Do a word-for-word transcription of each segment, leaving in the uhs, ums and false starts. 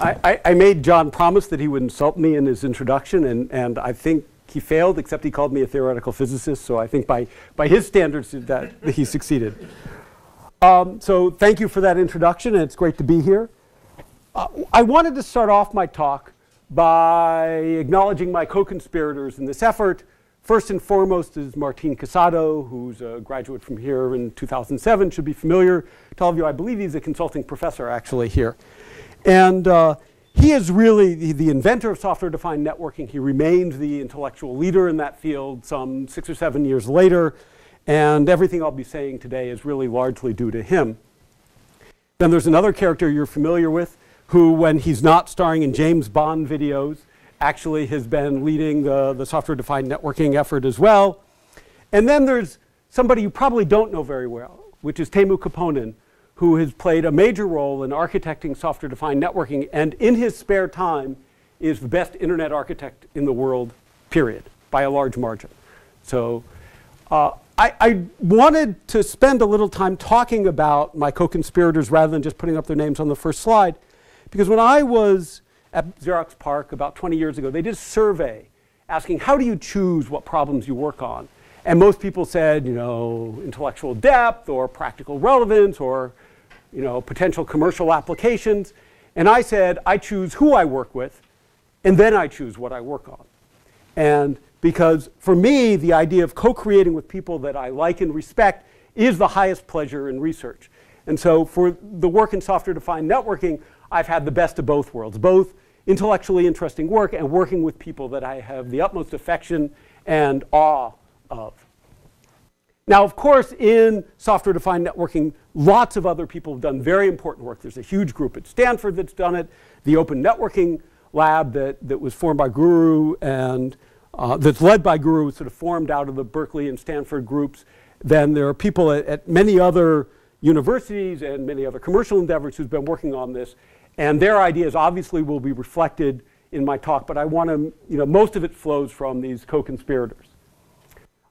I, I made John promise that he would insult me in his introduction, and, and I think he failed, except he called me a theoretical physicist, so I think by, by his standards that he succeeded. Um, so thank you for that introduction, and it's great to be here. Uh, I wanted to start off my talk by acknowledging my co-conspirators in this effort. First and foremost is Martin Casado, who's a graduate from here in two thousand seven, should be familiar to all of you. I believe he's a consulting professor actually here. And uh, he is really the, the inventor of software-defined networking. He remained the intellectual leader in that field some six or seven years later. And everything I'll be saying today is really largely due to him. Then there's another character you're familiar with who, when he's not starring in James Bond videos, actually has been leading the, the software-defined networking effort as well. And then there's somebody you probably don't know very well, which is Teemu Koponen, who has played a major role in architecting software-defined networking, and in his spare time is the best internet architect in the world, period, by a large margin. So uh, I, I wanted to spend a little time talking about my co-conspirators rather than just putting up their names on the first slide, because when I was at Xerox PARC about twenty years ago, they did a survey asking, how do you choose what problems you work on? And most people said, you know, intellectual depth or practical relevance or you know, potential commercial applications. And I said, I choose who I work with, and then I choose what I work on. And because for me, the idea of co-creating with people that I like and respect is the highest pleasure in research. And so for the work in software-defined networking, I've had the best of both worlds, both intellectually interesting work and working with people that I have the utmost affection and awe of. Now, of course, in software-defined networking, lots of other people have done very important work. There's a huge group at Stanford that's done it. The Open Networking Lab that, that was formed by Guru and uh, that's led by Guru, sort of formed out of the Berkeley and Stanford groups. Then there are people at, at many other universities and many other commercial endeavors who've been working on this. And their ideas obviously will be reflected in my talk, but I want to, you know, most of it flows from these co-conspirators.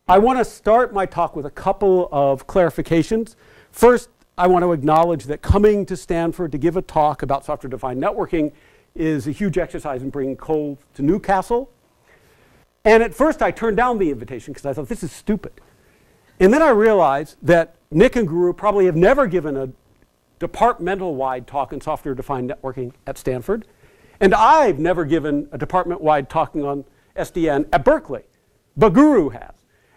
I want to start my talk with a couple of clarifications. First, I want to acknowledge that coming to Stanford to give a talk about software-defined networking is a huge exercise in bringing coal to Newcastle. And at first, I turned down the invitation because I thought, this is stupid. And then I realized that Nick and Guru probably have never given a departmental-wide talk on software-defined networking at Stanford. And I've never given a department-wide talk on S D N at Berkeley, but Guru has.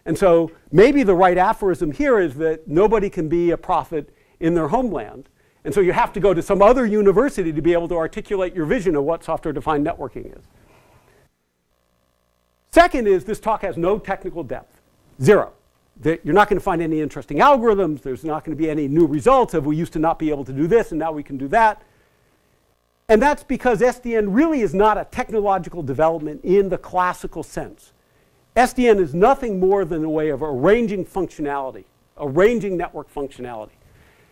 And so maybe the right aphorism here is that nobody can be a prophet in their homeland. And so you have to go to some other university to be able to articulate your vision of what software-defined networking is. Second is, this talk has no technical depth, zero. That you're not going to find any interesting algorithms. There's not going to be any new results of we used to not be able to do this and now we can do that. And that's because S D N really is not a technological development in the classical sense. S D N is nothing more than a way of arranging functionality, arranging network functionality.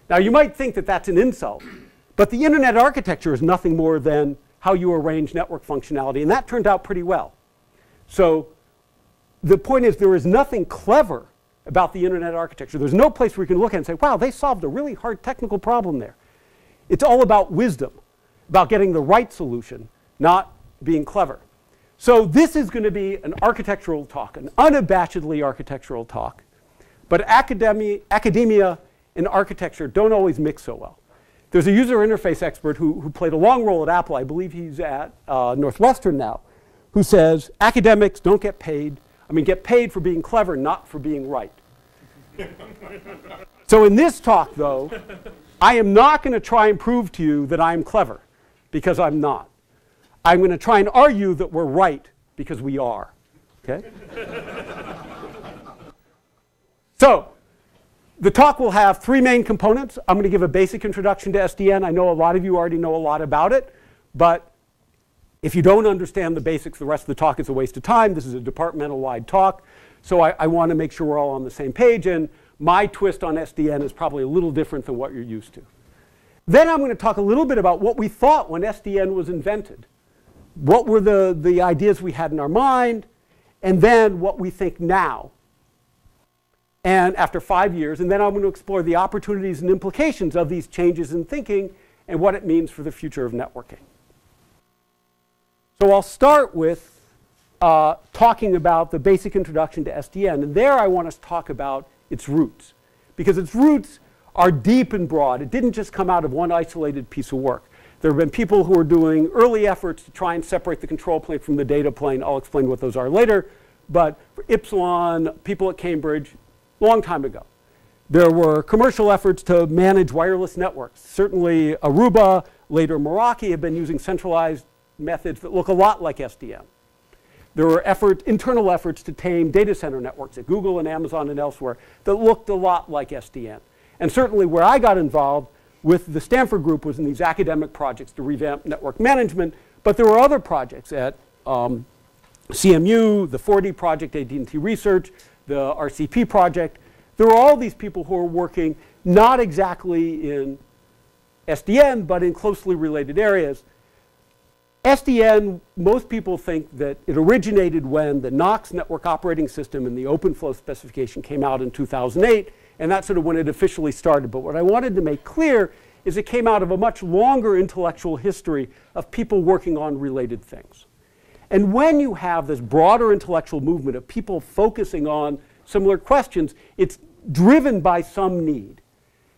Now, you might think that that's an insult, but the internet architecture is nothing more than how you arrange network functionality, and that turned out pretty well. So the point is, there is nothing clever about the internet architecture. There's no place where you can look at it and say, wow, they solved a really hard technical problem there. It's all about wisdom, about getting the right solution, not being clever. So this is going to be an architectural talk, an unabashedly architectural talk. But academia, academia and architecture don't always mix so well. There's a user interface expert who, who played a long role at Apple, I believe he's at uh, Northwestern now, who says academics don't get paid, I mean get paid for being clever, not for being right. So in this talk, though, I am not going to try and prove to you that I'm clever, because I'm not. I'm going to try and argue that we're right, because we are. Okay? So the talk will have three main components. I'm going to give a basic introduction to S D N. I know a lot of you already know a lot about it, but if you don't understand the basics, the rest of the talk is a waste of time. This is a departmental-wide talk, so I, I want to make sure we're all on the same page, and my twist on S D N is probably a little different than what you're used to. Then I'm going to talk a little bit about what we thought when S D N was invented. What were the, the ideas we had in our mind, and then what we think now, and after five years. And then I'm going to explore the opportunities and implications of these changes in thinking and what it means for the future of networking. So I'll start with uh, talking about the basic introduction to S D N. And there I want us to talk about its roots, because its roots are deep and broad. It didn't just come out of one isolated piece of work. There have been people who are doing early efforts to try and separate the control plane from the data plane. I'll explain what those are later. But for Ypsilon, people at Cambridge, long time ago. There were commercial efforts to manage wireless networks. Certainly Aruba, later Meraki, have been using centralized methods that look a lot like S D N. There were effort, internal efforts to tame data center networks at Google and Amazon and elsewhere that looked a lot like S D N. And certainly where I got involved with the Stanford group was in these academic projects to revamp network management, but there were other projects at um, C M U, the four D project, A T and T Research, the R C P project. There were all these people who are working not exactly in S D N, but in closely related areas. S D N, most people think that it originated when the N O C network operating system and the OpenFlow specification came out in two thousand eight. And that's sort of when it officially started. But what I wanted to make clear is it came out of a much longer intellectual history of people working on related things. And when you have this broader intellectual movement of people focusing on similar questions, it's driven by some need.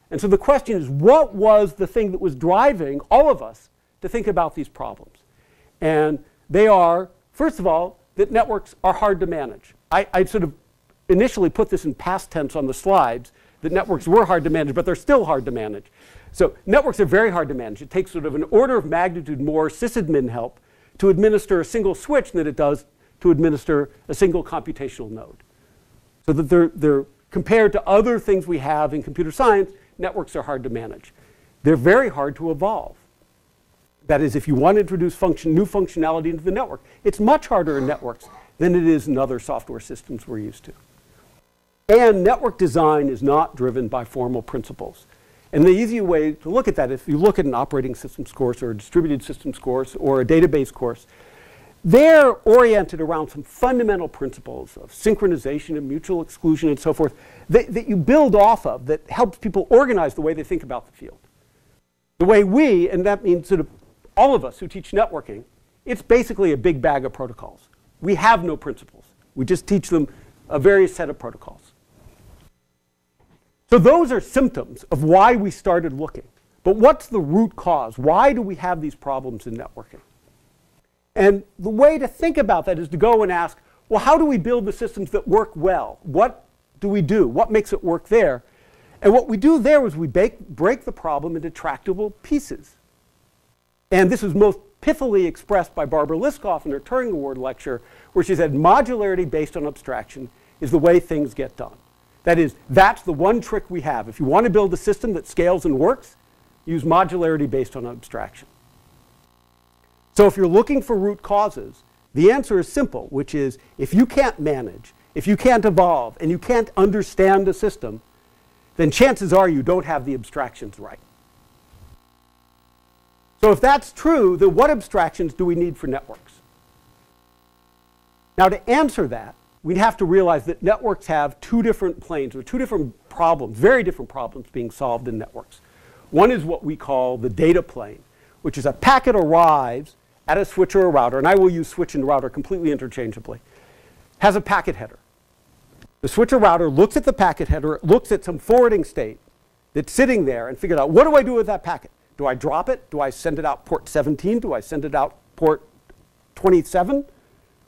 And so the question is, what was the thing that was driving all of us to think about these problems? And they are, first of all, that networks are hard to manage. I, I sort of initially put this in past tense on the slides, that networks were hard to manage, but they're still hard to manage. So networks are very hard to manage. It takes sort of an order of magnitude more sysadmin help to administer a single switch than it does to administer a single computational node. So that they're, they're compared to other things we have in computer science, networks are hard to manage. They're very hard to evolve. That is, if you want to introduce function, new functionality into the network, it's much harder in networks than it is in other software systems we're used to. And network design is not driven by formal principles. And the easy way to look at that, if you look at an operating systems course or a distributed systems course or a database course, they're oriented around some fundamental principles of synchronization and mutual exclusion and so forth that, that you build off of, that helps people organize the way they think about the field. The way we, and that means sort of all of us who teach networking, it's basically a big bag of protocols. We have no principles. We just teach them a various set of protocols. So those are symptoms of why we started looking. But what's the root cause? Why do we have these problems in networking? And the way to think about that is to go and ask, well, how do we build the systems that work well? What do we do? What makes it work there? And what we do there is we bake, break the problem into tractable pieces. And this is most pithily expressed by Barbara Liskov in her Turing Award lecture, where she said modularity based on abstraction is the way things get done. That is, that's the one trick we have. If you want to build a system that scales and works, use modularity based on abstraction. So if you're looking for root causes, the answer is simple, which is if you can't manage, if you can't evolve, and you can't understand a system, then chances are you don't have the abstractions right. So if that's true, then what abstractions do we need for networks? Now to answer that, we'd have to realize that networks have two different planes, or two different problems, very different problems being solved in networks. One is what we call the data plane, which is a packet arrives at a switch or a router, and I will use switch and router completely interchangeably, has a packet header. The switch or router looks at the packet header, looks at some forwarding state that's sitting there and figures out, what do I do with that packet? Do I drop it? Do I send it out port seventeen? Do I send it out port twenty-seven?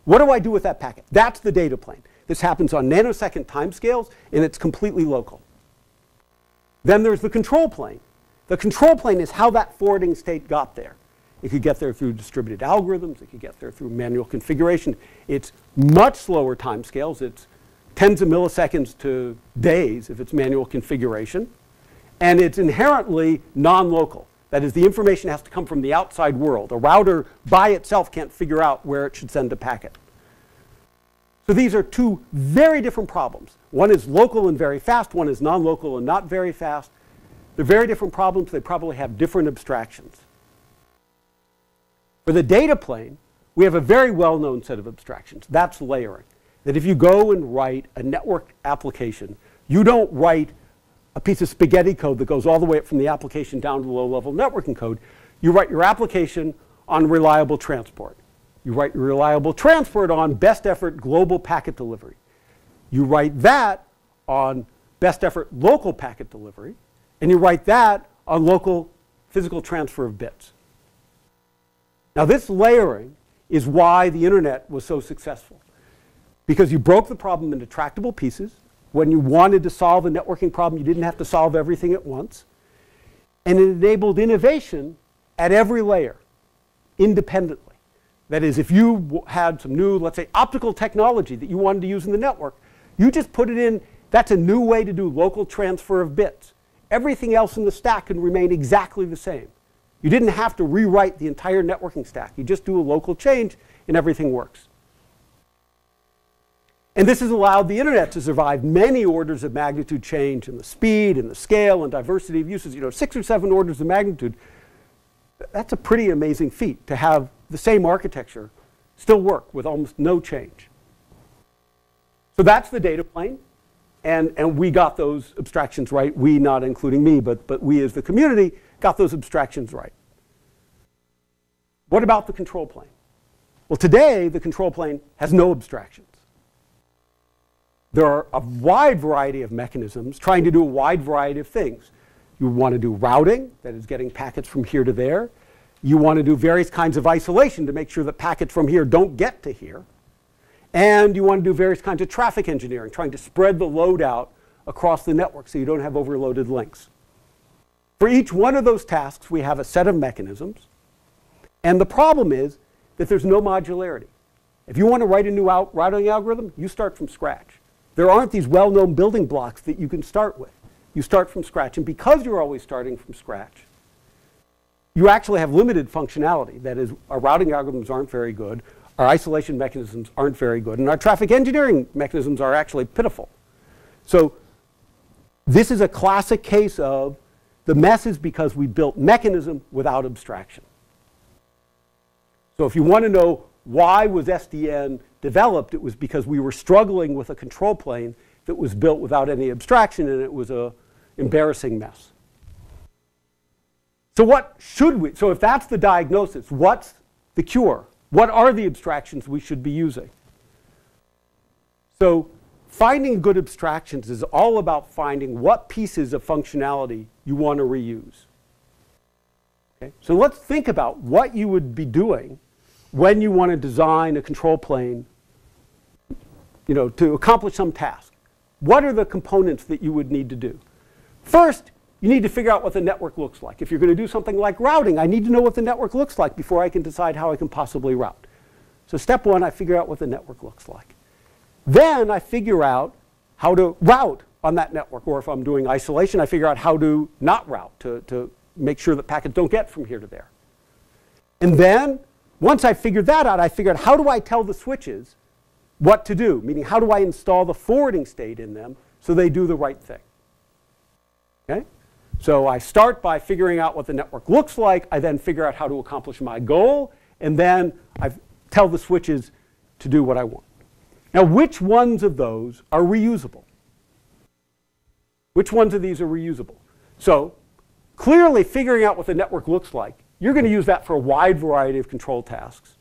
What do I do with that packet? That's the data plane. This happens on nanosecond timescales, and it's completely local. Then there's the control plane. The control plane is how that forwarding state got there. It could get there through distributed algorithms. It could get there through manual configuration. It's much slower timescales. It's tens of milliseconds to days if it's manual configuration. And it's inherently non-local. That is, the information has to come from the outside world. A router by itself can't figure out where it should send a packet. So these are two very different problems. One is local and very fast. One is non-local and not very fast. They're very different problems. They probably have different abstractions. For the data plane, we have a very well-known set of abstractions. That's layering. That if you go and write a network application, you don't write a piece of spaghetti code that goes all the way up from the application down to low-level networking code. You write your application on reliable transport. You write reliable transport on best effort global packet delivery. You write that on best effort local packet delivery, and you write that on local physical transfer of bits. Now this layering is why the internet was so successful, because you broke the problem into tractable pieces. When you wanted to solve a networking problem, you didn't have to solve everything at once. And it enabled innovation at every layer, independently. That is, if you w had some new, let's say, optical technology that you wanted to use in the network, you just put it in. That's a new way to do local transfer of bits. Everything else in the stack can remain exactly the same. You didn't have to rewrite the entire networking stack. You just do a local change and everything works. And this has allowed the internet to survive many orders of magnitude change in the speed and the scale and diversity of uses. You know, six or seven orders of magnitude. That's a pretty amazing feat, to have the same architecture still work with almost no change. So that's the data plane. And, and we got those abstractions right. We, not including me, but, but we as the community got those abstractions right. What about the control plane? Well, today, the control plane has no abstractions. There are a wide variety of mechanisms trying to do a wide variety of things. You want to do routing, that is getting packets from here to there. You want to do various kinds of isolation to make sure that packets from here don't get to here. And you want to do various kinds of traffic engineering, trying to spread the load out across the network so you don't have overloaded links. For each one of those tasks, we have a set of mechanisms. And the problem is that there's no modularity. If you want to write a new out routing algorithm, you start from scratch. There aren't these well-known building blocks that you can start with. You start from scratch. And because you're always starting from scratch, you actually have limited functionality. That is, our routing algorithms aren't very good. Our isolation mechanisms aren't very good, and our traffic engineering mechanisms are actually pitiful. So this is a classic case of the mess is because we built mechanism without abstraction. So if you want to know why was S D N developed, it was because we were struggling with a control plane that was built without any abstraction, and it was an embarrassing mess. So what should we, so if that's the diagnosis, what's the cure? What are the abstractions we should be using? So finding good abstractions is all about finding what pieces of functionality you want to reuse. Okay? So let's think about what you would be doing when you want to design a control plane, you know, to accomplish some task. What are the components that you would need to do? First, you need to figure out what the network looks like. If you're going to do something like routing, I need to know what the network looks like before I can decide how I can possibly route. So step one, I figure out what the network looks like. Then I figure out how to route on that network. Or if I'm doing isolation, I figure out how to not route to, to make sure that packets don't get from here to there. And then once I figured that out, I figured how do I tell the switches what to do? Meaning, how do I install the forwarding state in them so they do the right thing? Okay? So I start by figuring out what the network looks like. I then figure out how to accomplish my goal. And then I tell the switches to do what I want. Now, which ones of those are reusable? Which ones of these are reusable? So clearly, figuring out what the network looks like, you're going to use that for a wide variety of control tasks.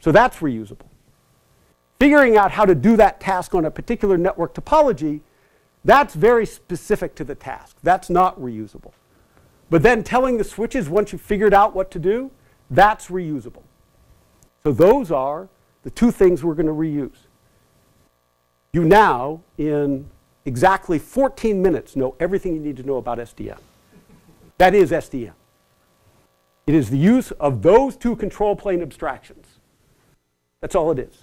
So that's reusable. Figuring out how to do that task on a particular network topology, that's very specific to the task. That's not reusable. But then telling the switches once you've figured out what to do, that's reusable. So those are the two things we're going to reuse. You now, in exactly fourteen minutes, know everything you need to know about S D N. That is S D N. It is the use of those two control plane abstractions. That's all it is.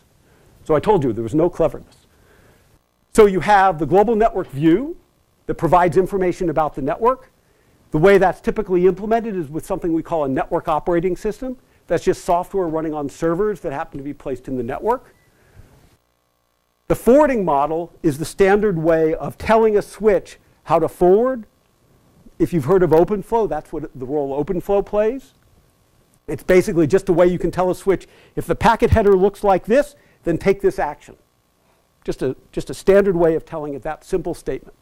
So I told you there was no cleverness. So you have the global network view that provides information about the network. The way that's typically implemented is with something we call a network operating system. That's just software running on servers that happen to be placed in the network. The forwarding model is the standard way of telling a switch how to forward. If you've heard of OpenFlow, that's what the role OpenFlow plays. It's basically just a way you can tell a switch, if the packet header looks like this, then take this action. Just a, just a standard way of telling it, that simple statement.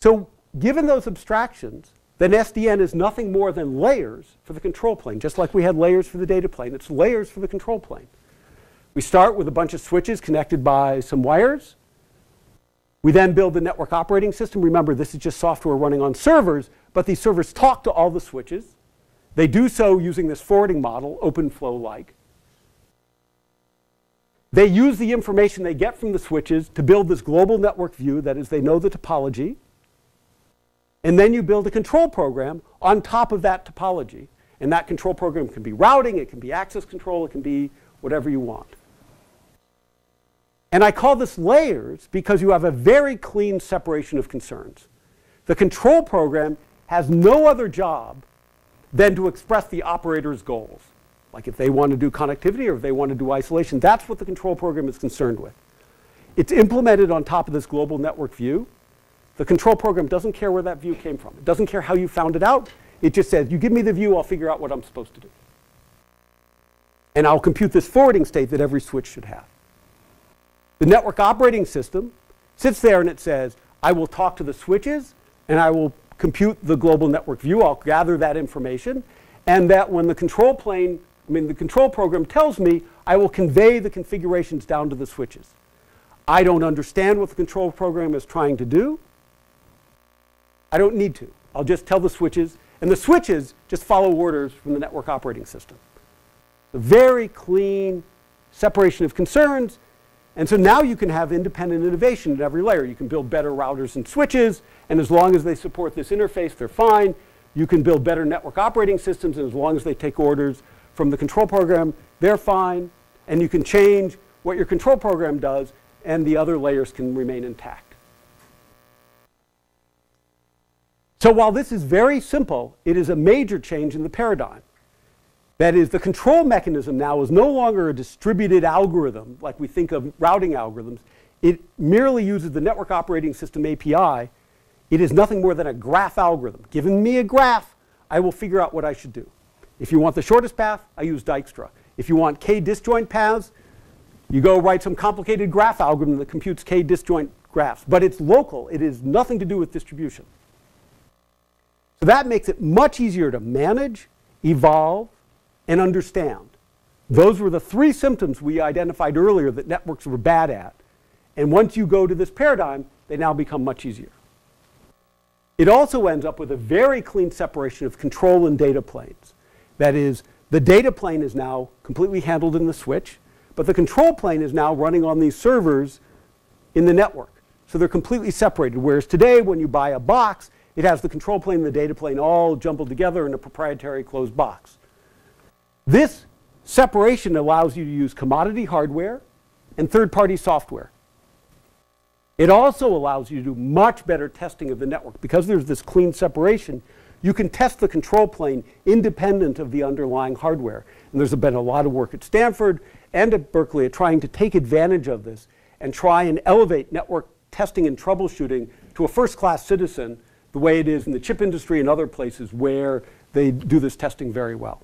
So given those abstractions, then S D N is nothing more than layers for the control plane, just like we had layers for the data plane. It's layers for the control plane. We start with a bunch of switches connected by some wires. We then build the network operating system. Remember, this is just software running on servers, but these servers talk to all the switches. They do so using this forwarding model, OpenFlow-like. They use the information they get from the switches to build this global network view, that is, they know the topology. And then you build a control program on top of that topology. And that control program can be routing, it can be access control, it can be whatever you want. And I call this layers because you have a very clean separation of concerns. The control program has no other job than to express the operator's goals. Like if they want to do connectivity or if they want to do isolation, that's what the control program is concerned with. It's implemented on top of this global network view. The control program doesn't care where that view came from. It doesn't care how you found it out. It just says, you give me the view, I'll figure out what I'm supposed to do. And I'll compute this forwarding state that every switch should have. The network operating system sits there and it says, I will talk to the switches and I will compute the global network view. I'll gather that information. And that when the control plane, I mean the control program tells me, I will convey the configurations down to the switches. I don't understand what the control program is trying to do. I don't need to. I'll just tell the switches. And the switches just follow orders from the network operating system. A very clean separation of concerns. And so now you can have independent innovation at every layer. You can build better routers and switches. And as long as they support this interface, they're fine. You can build better network operating systems. And as long as they take orders from the control program, they're fine. And you can change what your control program does. And the other layers can remain intact. So while this is very simple, it is a major change in the paradigm. That is, the control mechanism now is no longer a distributed algorithm like we think of routing algorithms. It merely uses the network operating system A P I. It is nothing more than a graph algorithm. Given me a graph, I will figure out what I should do. If you want the shortest path, I use Dijkstra. If you want k disjoint paths, you go write some complicated graph algorithm that computes k disjoint graphs. But it's local. It has nothing to do with distribution. So that makes it much easier to manage, evolve, and understand. Those were the three symptoms we identified earlier that networks were bad at. And once you go to this paradigm, they now become much easier. It also ends up with a very clean separation of control and data planes. That is, the data plane is now completely handled in the switch, but the control plane is now running on these servers in the network. So they're completely separated. Whereas today, when you buy a box, it has the control plane and the data plane all jumbled together in a proprietary closed box. This separation allows you to use commodity hardware and third-party software. It also allows you to do much better testing of the network. Because there's this clean separation, you can test the control plane independent of the underlying hardware. And there's been a lot of work at Stanford and at Berkeley at trying to take advantage of this and try and elevate network testing and troubleshooting to a first-class citizen the way it is in the chip industry and other places where they do this testing very well.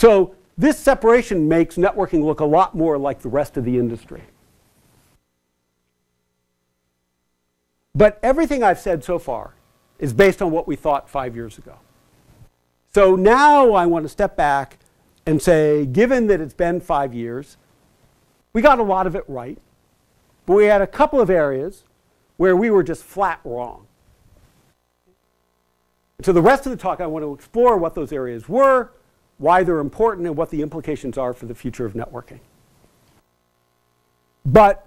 So this separation makes networking look a lot more like the rest of the industry. But everything I've said so far is based on what we thought five years ago. So now I want to step back and say, given that it's been five years, we got a lot of it right. But we had a couple of areas where we were just flat wrong. So the rest of the talk, I want to explore what those areas were, why they're important, and what the implications are for the future of networking. But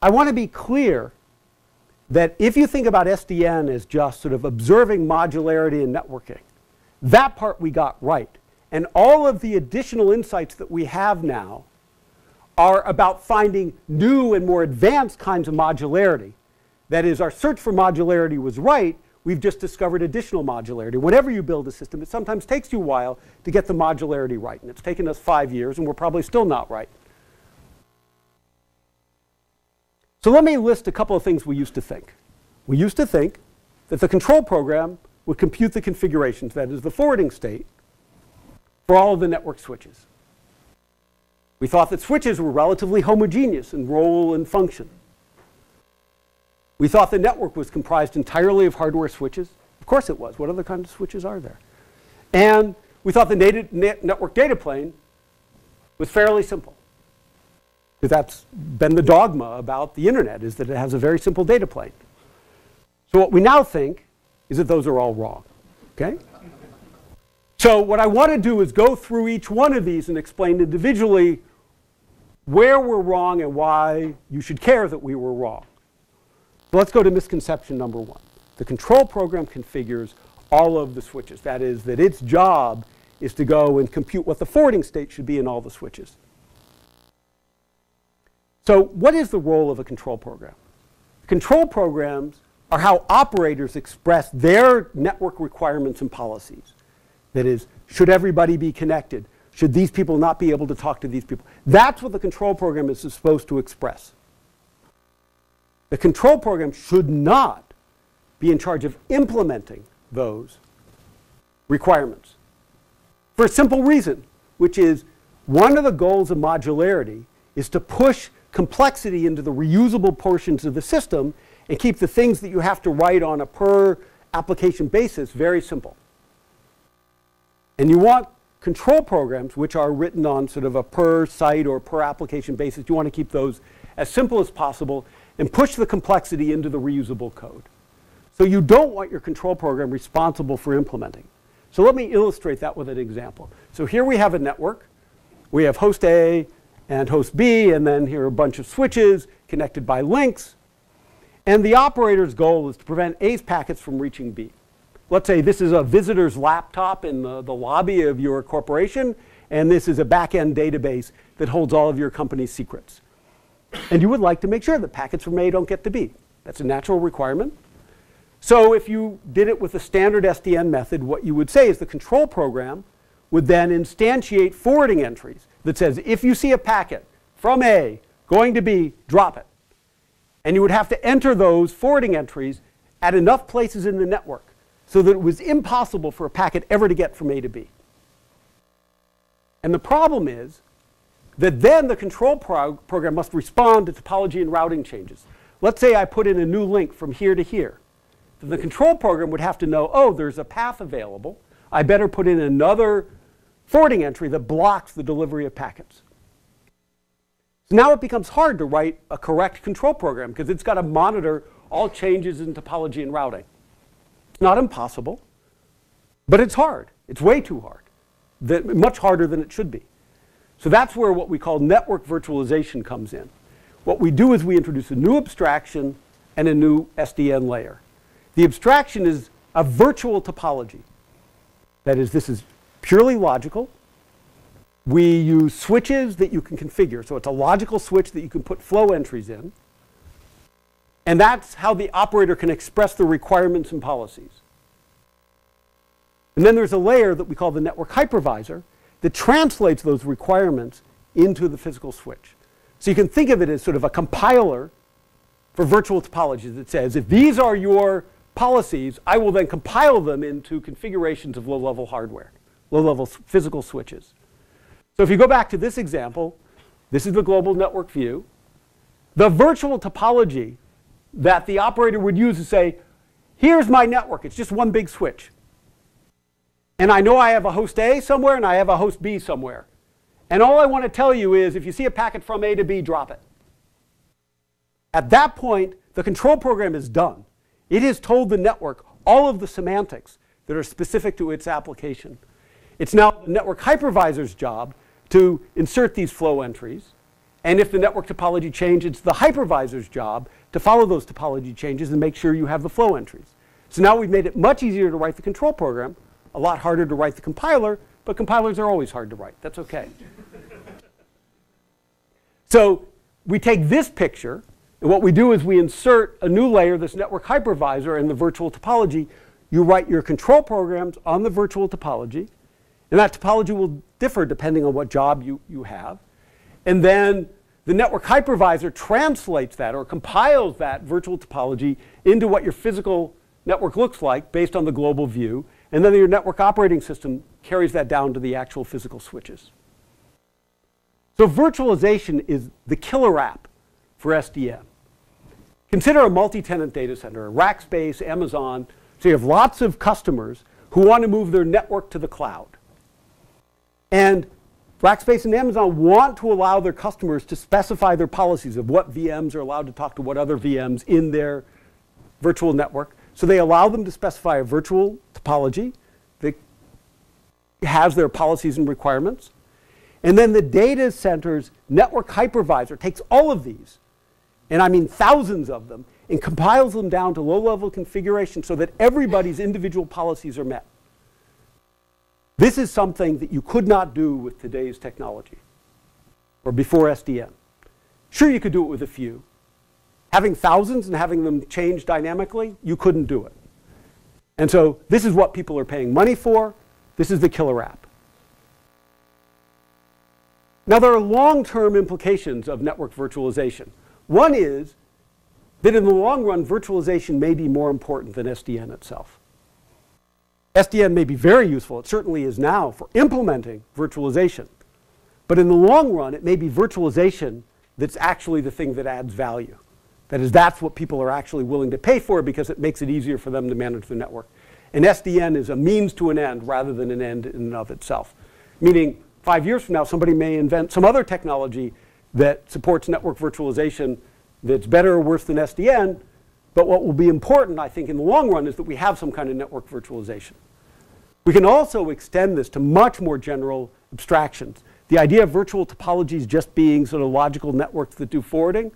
I want to be clear that if you think about S D N as just sort of observing modularity in networking, that part we got right. And all of the additional insights that we have now are about finding new and more advanced kinds of modularity. That is, our search for modularity was right. We've just discovered additional modularity. Whenever you build a system, it sometimes takes you a while to get the modularity right. And it's taken us five years, and we're probably still not right. So let me list a couple of things we used to think. We used to think that the control program would compute the configurations, that is, the forwarding state, for all of the network switches. We thought that switches were relatively homogeneous in role and function. We thought the network was comprised entirely of hardware switches. Of course it was. What other kinds of switches are there? And we thought the native net network data plane was fairly simple. That's been the dogma about the internet, is that it has a very simple data plane. So what we now think is that those are all wrong. Okay? So what I want to do is go through each one of these and explain individually where we're wrong and why you should care that we were wrong. So let's go to misconception number one. The control program configures all of the switches. That is, that its job is to go and compute what the forwarding state should be in all the switches. So what is the role of a control program? Control programs are how operators express their network requirements and policies. That is, should everybody be connected? Should these people not be able to talk to these people? That's what the control program is supposed to express. The control program should not be in charge of implementing those requirements, for a simple reason, which is one of the goals of modularity is to push complexity into the reusable portions of the system and keep the things that you have to write on a per application basis very simple. And you want control programs which are written on sort of a per site or per application basis. You want to keep those as simple as possible and push the complexity into the reusable code. So you don't want your control program responsible for implementing. So let me illustrate that with an example. So here we have a network. We have host A and host B, and then here are a bunch of switches connected by links. And the operator's goal is to prevent A's packets from reaching B. Let's say this is a visitor's laptop in the, the lobby of your corporation, and this is a back-end database that holds all of your company's secrets. And you would like to make sure that packets from A don't get to B. That's a natural requirement. So if you did it with a standard S D N method, what you would say is the control program would then instantiate forwarding entries that says, if you see a packet from A going to B, drop it. And you would have to enter those forwarding entries at enough places in the network so that it was impossible for a packet ever to get from A to B. And the problem is that then the control prog program must respond to topology and routing changes. Let's say I put in a new link from here to here. Then the control program would have to know, oh, there's a path available. I better put in another forwarding entry that blocks the delivery of packets. So now it becomes hard to write a correct control program because it's got to monitor all changes in topology and routing. Not impossible, but it's hard. It's way too hard, that, much harder than it should be. So that's where what we call network virtualization comes in. What we do is we introduce a new abstraction and a new S D N layer. The abstraction is a virtual topology. That is, this is purely logical. We use switches that you can configure. So it's a logical switch that you can put flow entries in. And that's how the operator can express the requirements and policies. And then there's a layer that we call the network hypervisor that translates those requirements into the physical switch. So you can think of it as sort of a compiler for virtual topologies that says, if these are your policies, I will then compile them into configurations of low-level hardware, low-level physical switches. So if you go back to this example, this is the global network view. The virtual topology that the operator would use to say, here's my network. It's just one big switch. And I know I have a host A somewhere and I have a host B somewhere. And all I want to tell you is, if you see a packet from A to B, drop it. At that point, the control program is done. It has told the network all of the semantics that are specific to its application. It's now the network hypervisor's job to insert these flow entries. And if the network topology changes, it's the hypervisor's job to follow those topology changes and make sure you have the flow entries. So now we've made it much easier to write the control program, a lot harder to write the compiler, but compilers are always hard to write. That's okay. So we take this picture, and what we do is we insert a new layer, this network hypervisor, and the virtual topology. You write your control programs on the virtual topology, and that topology will differ depending on what job you, you have. And then the network hypervisor translates that or compiles that virtual topology into what your physical network looks like based on the global view. And then your network operating system carries that down to the actual physical switches. So virtualization is the killer app for S D N. Consider a multi-tenant data center, Rackspace, Amazon, So you have lots of customers who want to move their network to the cloud. And Rackspace and Amazon want to allow their customers to specify their policies of what V Ms are allowed to talk to what other V Ms in their virtual network. So they allow them to specify a virtual topology that has their policies and requirements. And then the data center's network hypervisor takes all of these, and I mean thousands of them, and compiles them down to low-level configuration so that everybody's individual policies are met. This is something that you could not do with today's technology or before S D N. Sure, you could do it with a few. Having thousands and having them change dynamically, you couldn't do it. And so this is what people are paying money for. This is the killer app. Now, there are long-term implications of network virtualization. One is that in the long run, virtualization may be more important than S D N itself. S D N may be very useful. It certainly is now for implementing virtualization. But in the long run, it may be virtualization that's actually the thing that adds value. That is, that's what people are actually willing to pay for because it makes it easier for them to manage the network. And S D N is a means to an end rather than an end in and of itself. Meaning, five years from now, somebody may invent some other technology that supports network virtualization that's better or worse than S D N. But what will be important, I think, in the long run is that we have some kind of network virtualization. We can also extend this to much more general abstractions. The idea of virtual topologies just being sort of logical networks that do forwarding,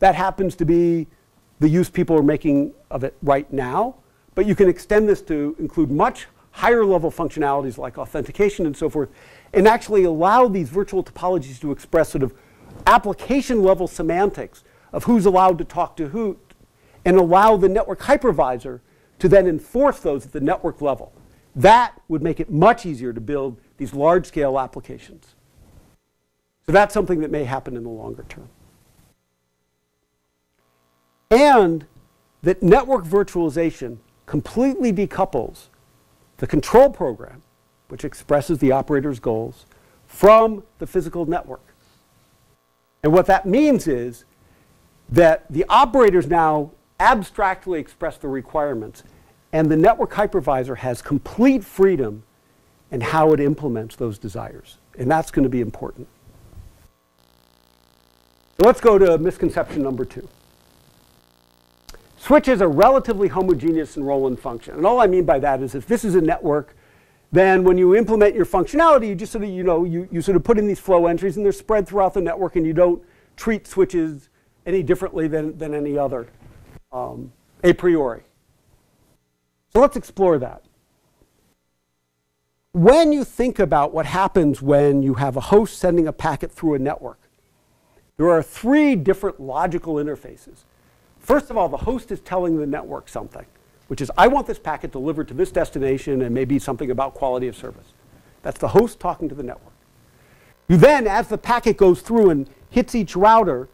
that happens to be the use people are making of it right now. But you can extend this to include much higher level functionalities like authentication and so forth, and actually allow these virtual topologies to express sort of application level semantics of who's allowed to talk to who, and allow the network hypervisor to then enforce those at the network level. That would make it much easier to build these large-scale applications. So that's something that may happen in the longer term. And that network virtualization completely decouples the control program, which expresses the operator's goals, from the physical network. And what that means is that the operators now abstractly express the requirements, and the network hypervisor has complete freedom in how it implements those desires. And that's going to be important. So let's go to misconception number two. Switch is a relatively homogeneous enroll-in function. And all I mean by that is if this is a network, then when you implement your functionality, you just sort of, you know, you, you sort of put in these flow entries, and they're spread throughout the network, and you don't treat switches any differently than, than any other. Um, a priori. So let's explore that. When you think about what happens when you have a host sending a packet through a network, there are three different logical interfaces. First of all, the host is telling the network something, which is, I want this packet delivered to this destination and maybe something about quality of service. That's the host talking to the network. You then, as the packet goes through and hits each router,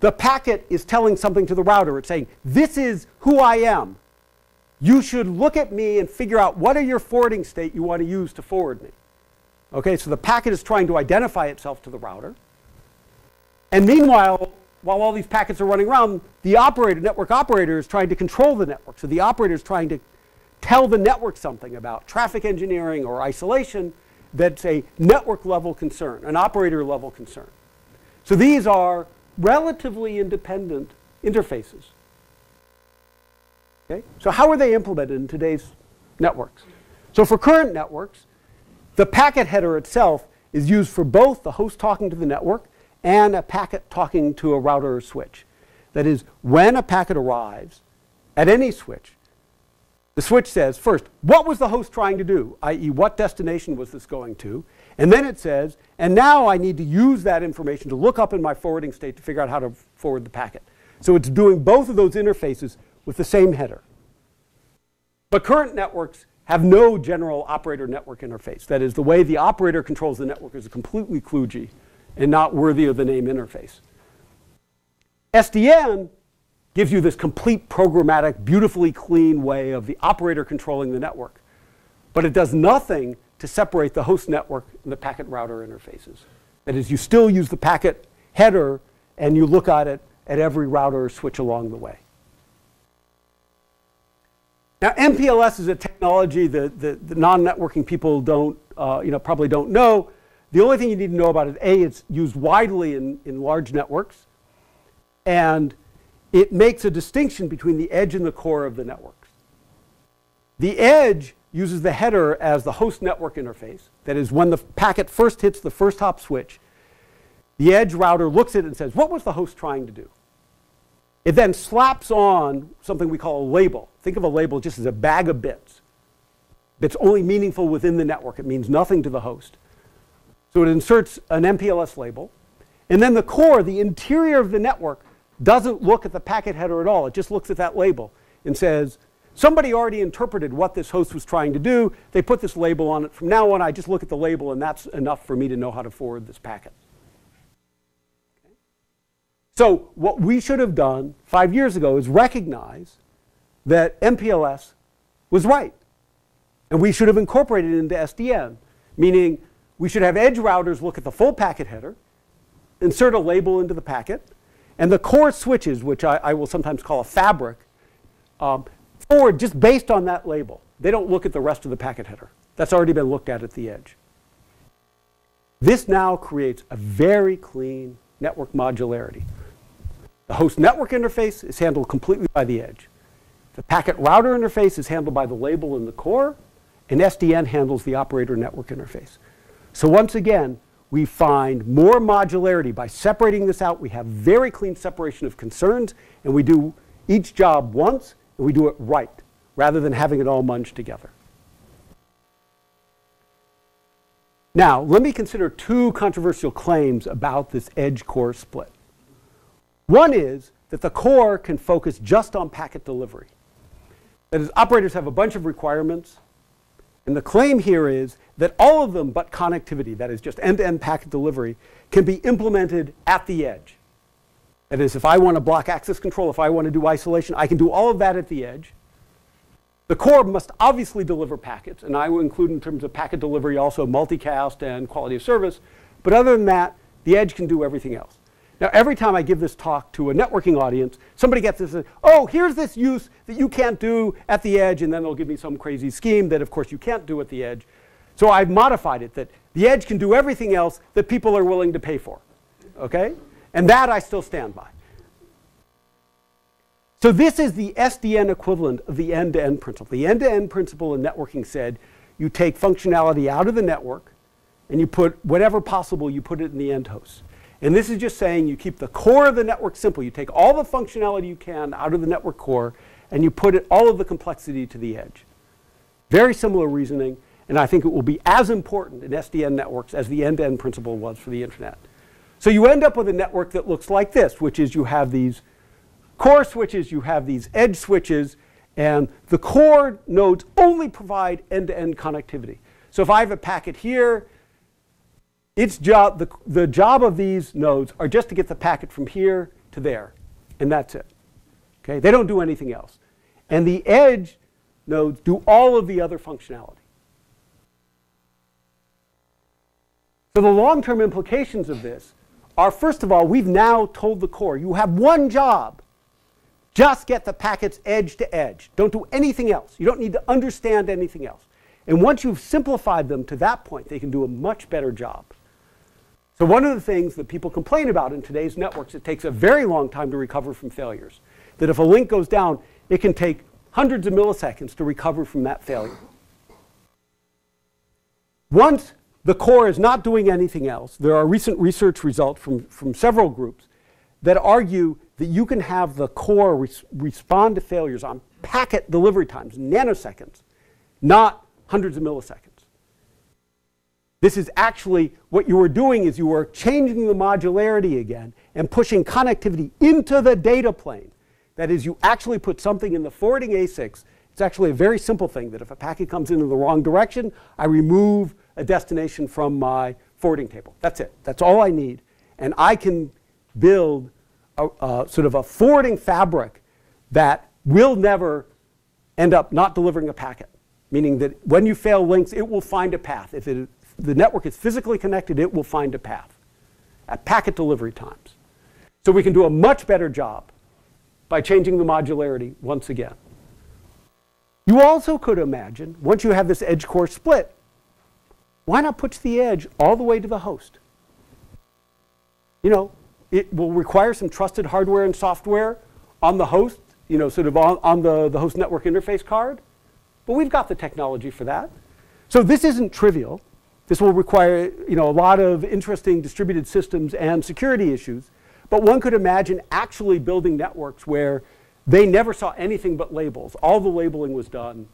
the packet is telling something to the router. It's saying, this is who I am. You should look at me and figure out what are your forwarding state you want to use to forward me. Okay, so the packet is trying to identify itself to the router. And meanwhile, while all these packets are running around, the operator, network operator is trying to control the network. So the operator is trying to tell the network something about traffic engineering or isolation that's a network level concern, an operator level concern. So these are relatively independent interfaces. Okay? So how are they implemented in today's networks? So for current networks, the packet header itself is used for both the host talking to the network and a packet talking to a router or switch. That is, when a packet arrives at any switch, the switch says, first, what was the host trying to do, i e what destination was this going to? And then it says, and now I need to use that information to look up in my forwarding state to figure out how to forward the packet. So it's doing both of those interfaces with the same header. But current networks have no general operator network interface. That is, the way the operator controls the network is completely kludgy and not worthy of the name interface. S D N gives you this complete programmatic, beautifully clean way of the operator controlling the network. But it does nothing to separate the host network and the packet router interfaces. That is, you still use the packet header and you look at it at every router or switch along the way. Now, M P L S is a technology that, that the non-networking people don't, uh, you know, probably don't know. The only thing you need to know about it, A, it's used widely in, in large networks, and it makes a distinction between the edge and the core of the networks. The edge uses the header as the host network interface. That is, when the packet first hits the first hop switch, the edge router looks at it and says, what was the host trying to do? It then slaps on something we call a label. Think of a label just as a bag of bits. It's only meaningful within the network. It means nothing to the host. So it inserts an M P L S label. And then the core, the interior of the network, doesn't look at the packet header at all. It just looks at that label and says, somebody already interpreted what this host was trying to do. They put this label on it. From now on, I just look at the label, and that's enough for me to know how to forward this packet. So what we should have done five years ago is recognize that M P L S was right. And we should have incorporated it into S D N, meaning we should have edge routers look at the full packet header, insert a label into the packet, and the core switches, which I, I will sometimes call a fabric, um, forward just based on that label. They don't look at the rest of the packet header. That's already been looked at at the edge. This now creates a very clean network modularity. The host network interface is handled completely by the edge. The packet router interface is handled by the label in the core, and S D N handles the operator network interface. So once again, we find more modularity. By separating this out, we have very clean separation of concerns, and we do each job once, and we do it right, rather than having it all munged together. Now, let me consider two controversial claims about this edge-core split. One is that the core can focus just on packet delivery. That is, operators have a bunch of requirements. And the claim here is that all of them but connectivity, that is just end-to-end packet delivery, can be implemented at the edge. That is, if I want to block access control, if I want to do isolation, I can do all of that at the edge. The core must obviously deliver packets. And I will include in terms of packet delivery also multicast and quality of service. But other than that, the edge can do everything else. Now, every time I give this talk to a networking audience, somebody gets this, oh, here's this use that you can't do at the edge, and then they'll give me some crazy scheme that, of course, you can't do at the edge. So I've modified it that the edge can do everything else that people are willing to pay for. Okay? And that I still stand by. So this is the S D N equivalent of the end-to-end principle. The end-to-end principle in networking said you take functionality out of the network, and you put whatever possible, you put it in the end host. And this is just saying you keep the core of the network simple. You take all the functionality you can out of the network core, and you put it, all of the complexity to the edge. Very similar reasoning. And I think it will be as important in S D N networks as the end-to-end principle was for the internet. So you end up with a network that looks like this, which is you have these core switches, you have these edge switches. And the core nodes only provide end-to-end connectivity. So if I have a packet here, Its job, the, the job of these nodes are just to get the packet from here to there. And that's it. Okay? They don't do anything else. And the edge nodes do all of the other functionality. So the long-term implications of this are, first of all, we've now told the core, you have one job. Just get the packets edge to edge. Don't do anything else. You don't need to understand anything else. And once you've simplified them to that point, they can do a much better job. So one of the things that people complain about in today's networks, it takes a very long time to recover from failures. That if a link goes down, it can take hundreds of milliseconds to recover from that failure. Once the core is not doing anything else, there are recent research results from, from several groups that argue that you can have the core res- respond to failures on packet delivery times, nanoseconds, not hundreds of milliseconds. This is actually what you were doing is you were changing the modularity again and pushing connectivity into the data plane. That is, you actually put something in the forwarding A S I Cs. It's actually a very simple thing that if a packet comes into the wrong direction, I remove a destination from my forwarding table. That's it. That's all I need. And I can build a, a sort of a forwarding fabric that will never end up not delivering a packet. Meaning that when you fail links, it will find a path. If, it, if the network is physically connected, it will find a path at packet delivery times. So we can do a much better job by changing the modularity once again. You also could imagine, once you have this edge core split, why not push the edge all the way to the host? You know, it will require some trusted hardware and software on the host, you know, sort of on, on the, the host network interface card. But we've got the technology for that. So this isn't trivial. This will require, you know, a lot of interesting distributed systems and security issues. But one could imagine actually building networks where they never saw anything but labels. All the labeling was done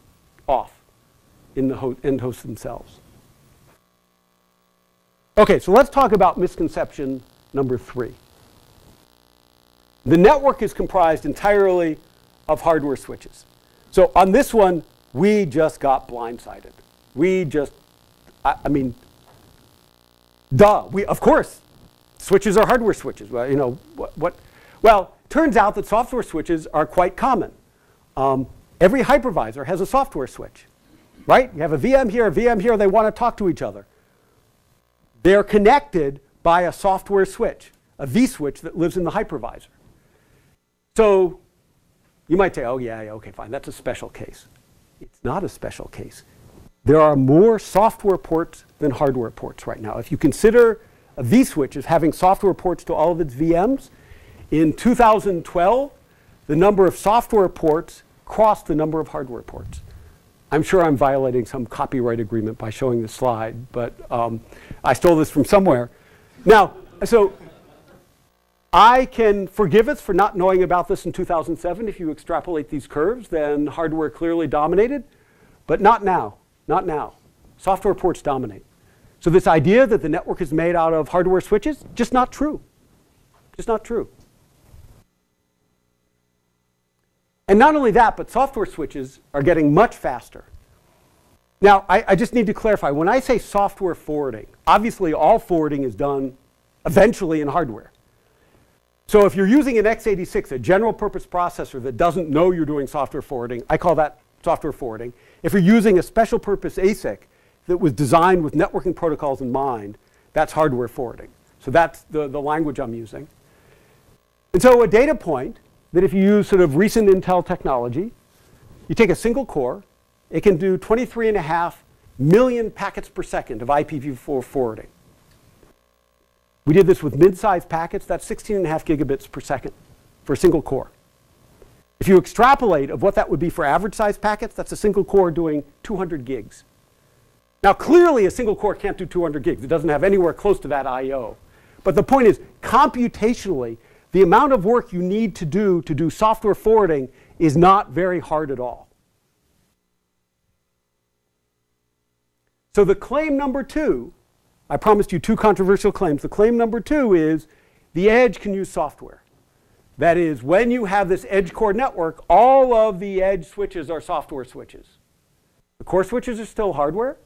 off in the ho- end hosts themselves. Okay, so let's talk about misconception number three. The network is comprised entirely of hardware switches. So on this one, we just got blindsided. We just, I, I mean, duh. We, of course, switches are hardware switches. Well, you know, what, what? Well, turns out that software switches are quite common. Um, every hypervisor has a software switch, right? You have a V M here, a V M here. They want to talk to each other. They're connected by a software switch, a vSwitch that lives in the hypervisor. So you might say, oh, yeah, yeah, OK, fine. That's a special case. It's not a special case. There are more software ports than hardware ports right now. If you consider a vSwitch as having software ports to all of its V Ms, in two thousand twelve, the number of software ports crossed the number of hardware ports. I'm sure I'm violating some copyright agreement by showing this slide, but um, I stole this from somewhere. Now, so I can forgive us for not knowing about this in two thousand seven. If you extrapolate these curves, then hardware clearly dominated, but not now. Not now. Software ports dominate. So this idea that the network is made out of hardware switches, just not true. Just not true. And not only that, but software switches are getting much faster. Now, I, I just need to clarify. When I say software forwarding, obviously all forwarding is done eventually in hardware. So if you're using an x eighty-six, a general purpose processor that doesn't know you're doing software forwarding, I call that software forwarding. If you're using a special purpose ASIC that was designed with networking protocols in mind, that's hardware forwarding. So that's the, the language I'm using. And so a data point that if you use sort of recent Intel technology, you take a single core, it can do twenty-three and a half million packets per second of I P v four forwarding. We did this with mid-sized packets. That's sixteen and a half gigabits per second for a single core. If you extrapolate of what that would be for average-sized packets, that's a single core doing two hundred gigs. Now, clearly, a single core can't do two hundred gigs. It doesn't have anywhere close to that I O. But the point is, computationally, the amount of work you need to do to do software forwarding is not very hard at all. So the claim number two, I promised you two controversial claims. The claim number two is the edge can use software. That is, when you have this edge core network, all of the edge switches are software switches. The core switches are still hardware,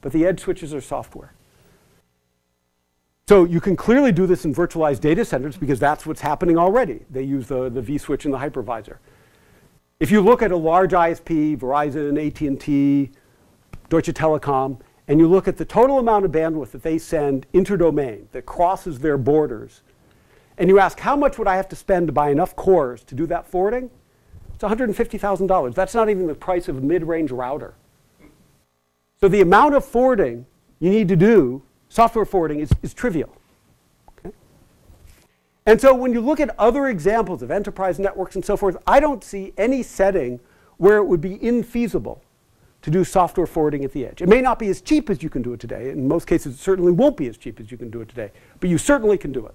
but the edge switches are software. So you can clearly do this in virtualized data centers because that's what's happening already. They use the, the vSwitch and the hypervisor. If you look at a large I S P, Verizon, A T and T, Deutsche Telekom, and you look at the total amount of bandwidth that they send inter-domain that crosses their borders, and you ask, how much would I have to spend to buy enough cores to do that forwarding? It's one hundred fifty thousand dollars. That's not even the price of a mid-range router. So the amount of forwarding you need to do, software forwarding, is, is trivial. Okay? And so when you look at other examples of enterprise networks and so forth, I don't see any setting where it would be infeasible to do software forwarding at the edge. It may not be as cheap as you can do it today. In most cases, it certainly won't be as cheap as you can do it today. But you certainly can do it.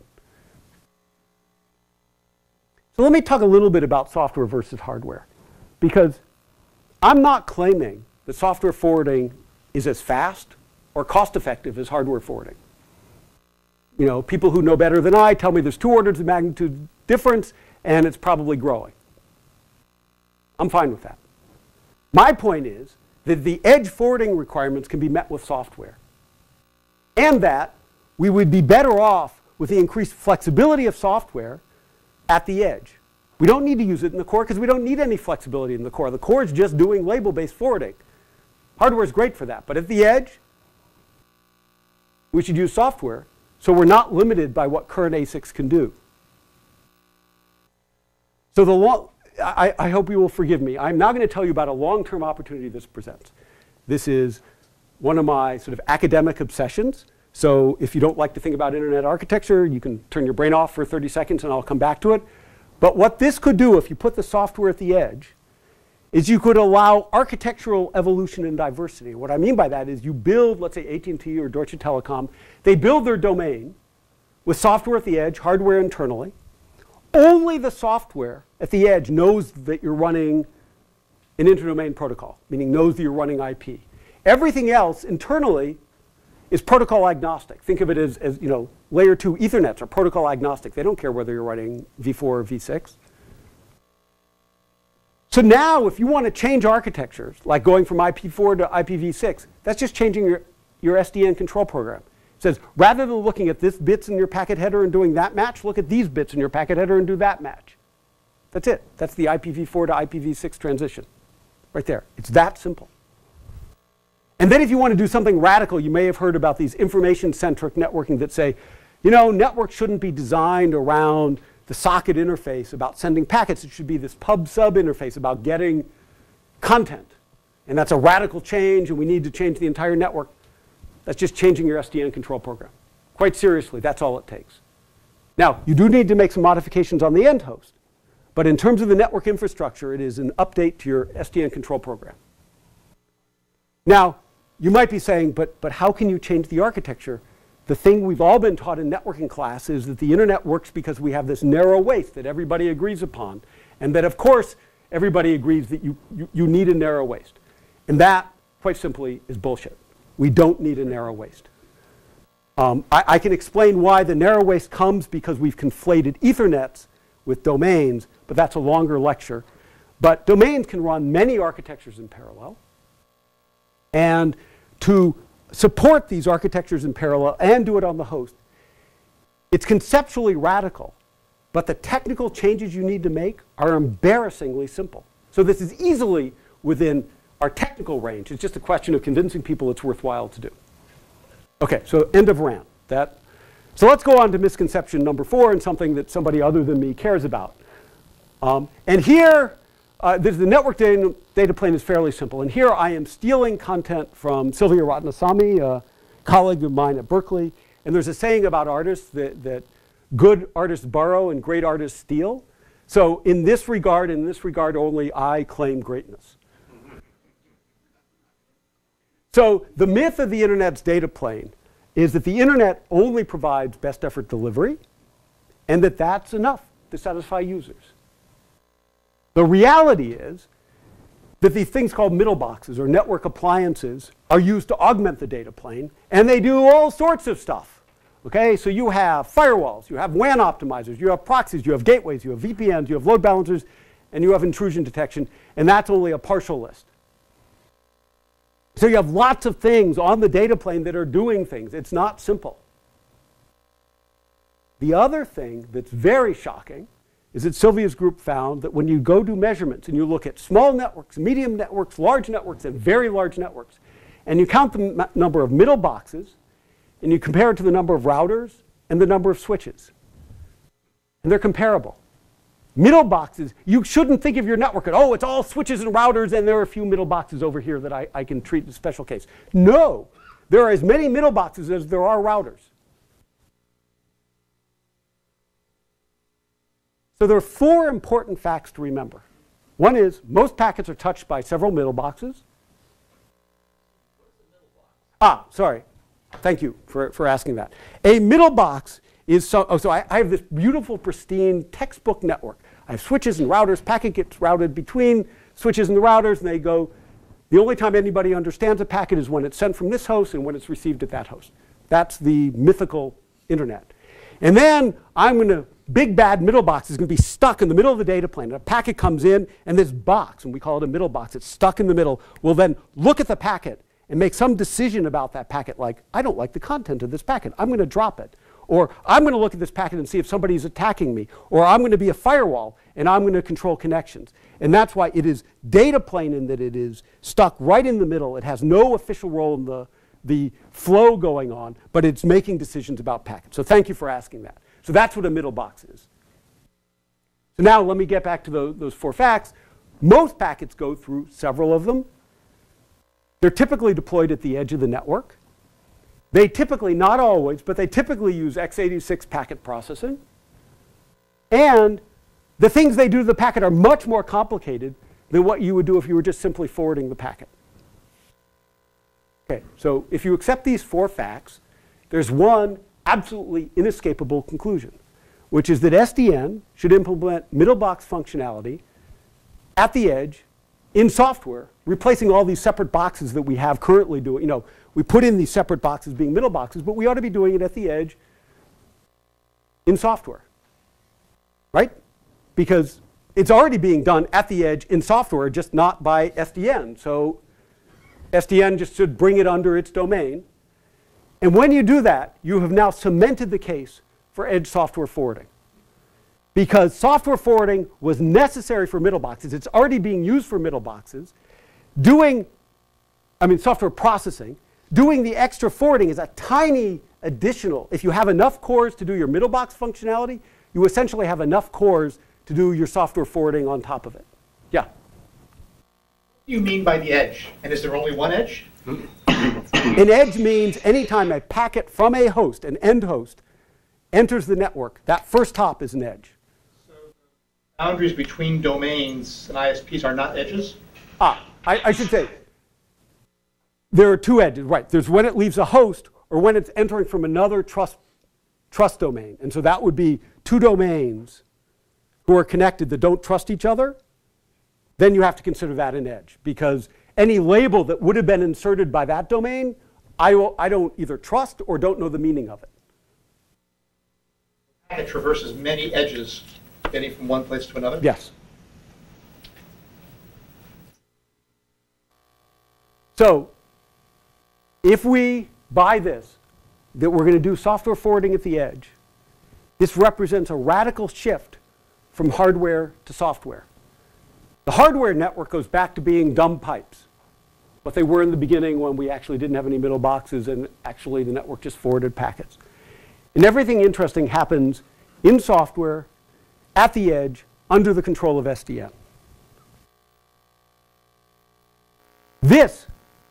So let me talk a little bit about software versus hardware, because I'm not claiming that software forwarding is as fast or cost-effective as hardware forwarding. You know, people who know better than I tell me there's two orders of magnitude difference, and it's probably growing. I'm fine with that. My point is that the edge forwarding requirements can be met with software, and that we would be better off with the increased flexibility of software at the edge. We don't need to use it in the core because we don't need any flexibility in the core. The core is just doing label-based forwarding. Hardware is great for that. But at the edge, we should use software so we're not limited by what current A SICs can do. So the I, I hope you will forgive me. I'm now going to tell you about a long-term opportunity this presents. This is one of my sort of academic obsessions. So if you don't like to think about internet architecture, you can turn your brain off for thirty seconds and I'll come back to it. But what this could do if you put the software at the edge is you could allow architectural evolution and diversity. What I mean by that is you build, let's say, A T and T or Deutsche Telekom. They build their domain with software at the edge, hardware internally. Only the software at the edge knows that you're running an interdomain protocol, meaning knows that you're running I P. Everything else internally is protocol agnostic. Think of it as, as you know, layer two Ethernets are protocol agnostic. They don't care whether you're running V four or V six. So now if you want to change architectures, like going from I P four to I P v six, that's just changing your, your S D N control program. It says, rather than looking at this bits in your packet header and doing that match, look at these bits in your packet header and do that match. That's it. That's the I P v four to I P v six transition. Right there. It's that simple. And then if you want to do something radical, you may have heard about these information-centric networking that say, you know, networks shouldn't be designed around the socket interface about sending packets. It should be this pub-sub interface about getting content. And that's a radical change, and we need to change the entire network. That's just changing your S D N control program. Quite seriously, that's all it takes. Now, you do need to make some modifications on the end host. But in terms of the network infrastructure, it is an update to your S D N control program. Now, you might be saying, but, but how can you change the architecture? The thing we've all been taught in networking class is that the internet works because we have this narrow waist that everybody agrees upon. And that, of course, everybody agrees that you, you, you need a narrow waist. And that, quite simply, is bullshit. We don't need a narrow waist. Um, I, I can explain why the narrow waist comes because we've conflated Ethernets with domains, but that's a longer lecture. But domains can run many architectures in parallel. And to support these architectures in parallel and do it on the host, it's conceptually radical, but the technical changes you need to make are embarrassingly simple. So this is easily within our technical range. It's just a question of convincing people it's worthwhile to do. Okay, so end of rant. That, so let's go on to misconception number four and something that somebody other than me cares about. Um, and here, Uh, this, the network data, data plane is fairly simple. And here I am stealing content from Sylvia Ratnasamy, a colleague of mine at Berkeley. And there's a saying about artists that, that good artists borrow and great artists steal. So in this regard, in this regard only, I claim greatness. So the myth of the internet's data plane is that the internet only provides best effort delivery and that that's enough to satisfy users. The reality is that these things called middle boxes or network appliances are used to augment the data plane, and they do all sorts of stuff. Okay, so you have firewalls, you have W A N optimizers, you have proxies, you have gateways, you have V P Ns, you have load balancers, and you have intrusion detection, and that's only a partial list. So you have lots of things on the data plane that are doing things. It's not simple. The other thing that's very shocking is that Sylvia's group found that when you go do measurements and you look at small networks, medium networks, large networks, and very large networks, and you count the number of middle boxes, and you compare it to the number of routers and the number of switches. And they're comparable. Middle boxes, you shouldn't think of your network as, oh, it's all switches and routers, and there are a few middle boxes over here that I, I can treat in a special case. No, there are as many middle boxes as there are routers. So there are four important facts to remember. One is, most packets are touched by several middle boxes. Ah, sorry. Thank you for, for asking that. A middle box is, so, oh, so I, I have this beautiful, pristine textbook network. I have switches and routers. Packet gets routed between switches and the routers, and they go, the only time anybody understands a packet is when it's sent from this host and when it's received at that host. That's the mythical internet. And then I'm going to big bad middle box is going to be stuck in the middle of the data plane. A packet comes in, and this box, and we call it a middle box, it's stuck in the middle, will then look at the packet and make some decision about that packet, like, I don't like the content of this packet. I'm going to drop it. Or I'm going to look at this packet and see if somebody's attacking me. Or I'm going to be a firewall, and I'm going to control connections. And that's why it is data plane in that it is stuck right in the middle. It has no official role in the, the flow going on, but it's making decisions about packets. So thank you for asking that. So that's what a middle box is. So now let me get back to the, those four facts. Most packets go through several of them. They're typically deployed at the edge of the network. They typically, not always, but they typically use x eighty-six packet processing. And the things they do to the packet are much more complicated than what you would do if you were just simply forwarding the packet. Okay, so if you accept these four facts, there's one absolutely inescapable conclusion, which is that S D N should implement middle box functionality at the edge in software, replacing all these separate boxes that we have currently doing. You know, we put in these separate boxes being middle boxes, but we ought to be doing it at the edge in software, right? Because it's already being done at the edge in software, just not by S D N. So S D N just should bring it under its domain. And when you do that, you have now cemented the case for edge software forwarding. Because software forwarding was necessary for middle boxes. It's already being used for middle boxes. Doing, I mean, software processing, doing the extra forwarding is a tiny additional. If you have enough cores to do your middle box functionality, you essentially have enough cores to do your software forwarding on top of it. Yeah? What do you mean by the edge? And is there only one edge? An edge means anytime a packet from a host, an end host, enters the network, that first hop is an edge. So boundaries between domains and I S Ps are not edges? Ah, I, I should say there are two edges, right. There's when it leaves a host or when it's entering from another trust, trust domain. And so that would be two domains who are connected that don't trust each other. Then you have to consider that an edge, because any label that would have been inserted by that domain, I, will, I don't either trust or don't know the meaning of it. It traverses many edges, getting from one place to another? Yes. So if we buy this, that we're going to do software forwarding at the edge, this represents a radical shift from hardware to software. The hardware network goes back to being dumb pipes, what they were in the beginning when we actually didn't have any middle boxes and actually the network just forwarded packets. And everything interesting happens in software, at the edge, under the control of S D N. This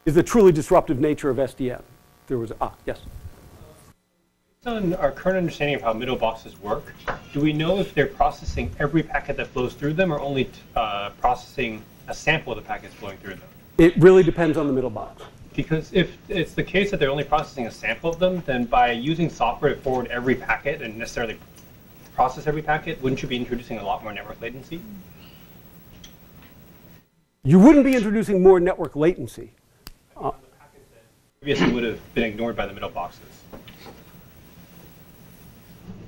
is the truly disruptive nature of S D N. There was, ah, yes? Based on our current understanding of how middle boxes work, do we know if they're processing every packet that flows through them or only uh, processing a sample of the packets flowing through them? It really depends on the middle box. Because if it's the case that they're only processing a sample of them, then by using software to forward every packet and necessarily process every packet, wouldn't you be introducing a lot more network latency? You wouldn't be introducing more network latency. Uh, the packets that previously would have been ignored by the middle boxes.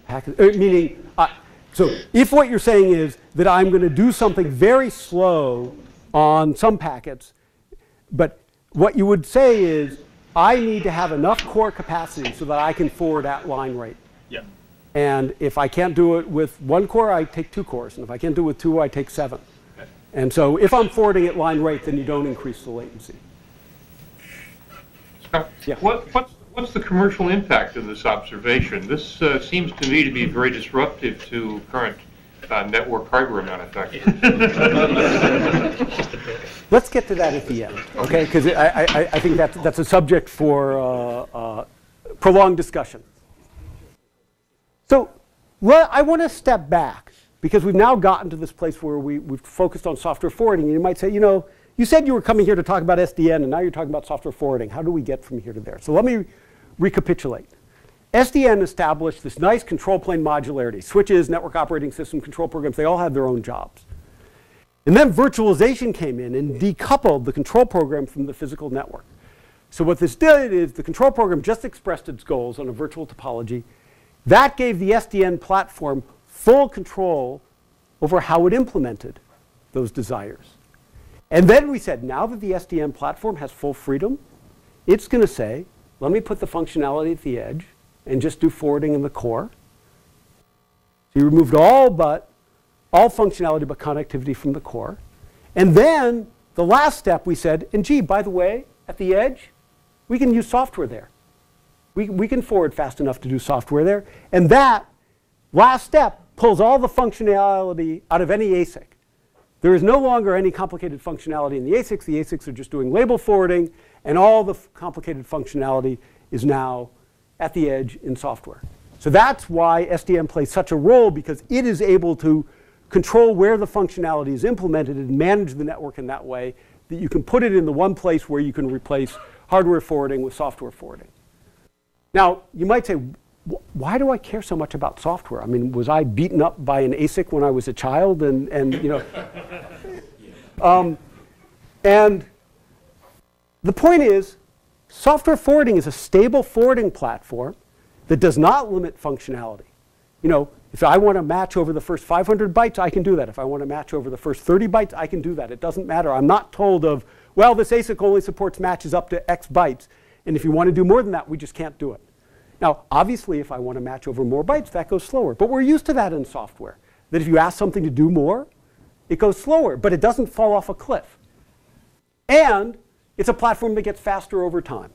Packet, er, meaning, uh, so if what you're saying is that I'm going to do something very slow on some packets, but what you would say is, I need to have enough core capacity so that I can forward at line rate. Yeah. And if I can't do it with one core, I take two cores. And if I can't do it with two, I take seven. Okay. And so if I'm forwarding at line rate, then you don't increase the latency. So yeah. What, what's, what's the commercial impact of this observation? This uh, seems to me to be very disruptive to current uh, network hardware manufacturers. Let's get to that at the end, okay? Because I, I, I think that's, that's a subject for uh, uh, prolonged discussion. So I want to step back, because we've now gotten to this place where we, we've focused on software forwarding. You might say, you know, you said you were coming here to talk about S D N, and now you're talking about software forwarding. How do we get from here to there? So let me recapitulate. S D N established this nice control plane modularity. Switches, network operating system, control programs, they all have their own jobs. And then virtualization came in and decoupled the control program from the physical network. So what this did is the control program just expressed its goals on a virtual topology. That gave the S D N platform full control over how it implemented those desires. And then we said, now that the S D N platform has full freedom, it's going to say, let me put the functionality at the edge and just do forwarding in the core. So you removed all but all functionality but connectivity from the core. And then the last step we said, and gee, by the way, at the edge, we can use software there. We, we can forward fast enough to do software there. And that last step pulls all the functionality out of any ASIC. There is no longer any complicated functionality in the ASICs. The ASICs are just doing label forwarding, and all the f complicated functionality is now at the edge in software. So that's why S D N plays such a role, because it is able to control where the functionality is implemented and manage the network in that way that you can put it in the one place where you can replace hardware forwarding with software forwarding. Now, you might say, why do I care so much about software? I mean, was I beaten up by an ASIC when I was a child? And, and you know, um, and the point is, software forwarding is a stable forwarding platform that does not limit functionality. You know, if I want to match over the first five hundred bytes, I can do that. If I want to match over the first thirty bytes, I can do that. It doesn't matter. I'm not told of, well, this ASIC only supports matches up to X bytes, and if you want to do more than that, we just can't do it. Now, obviously, if I want to match over more bytes, that goes slower. But we're used to that in software, that if you ask something to do more, it goes slower, but it doesn't fall off a cliff. And it's a platform that gets faster over time.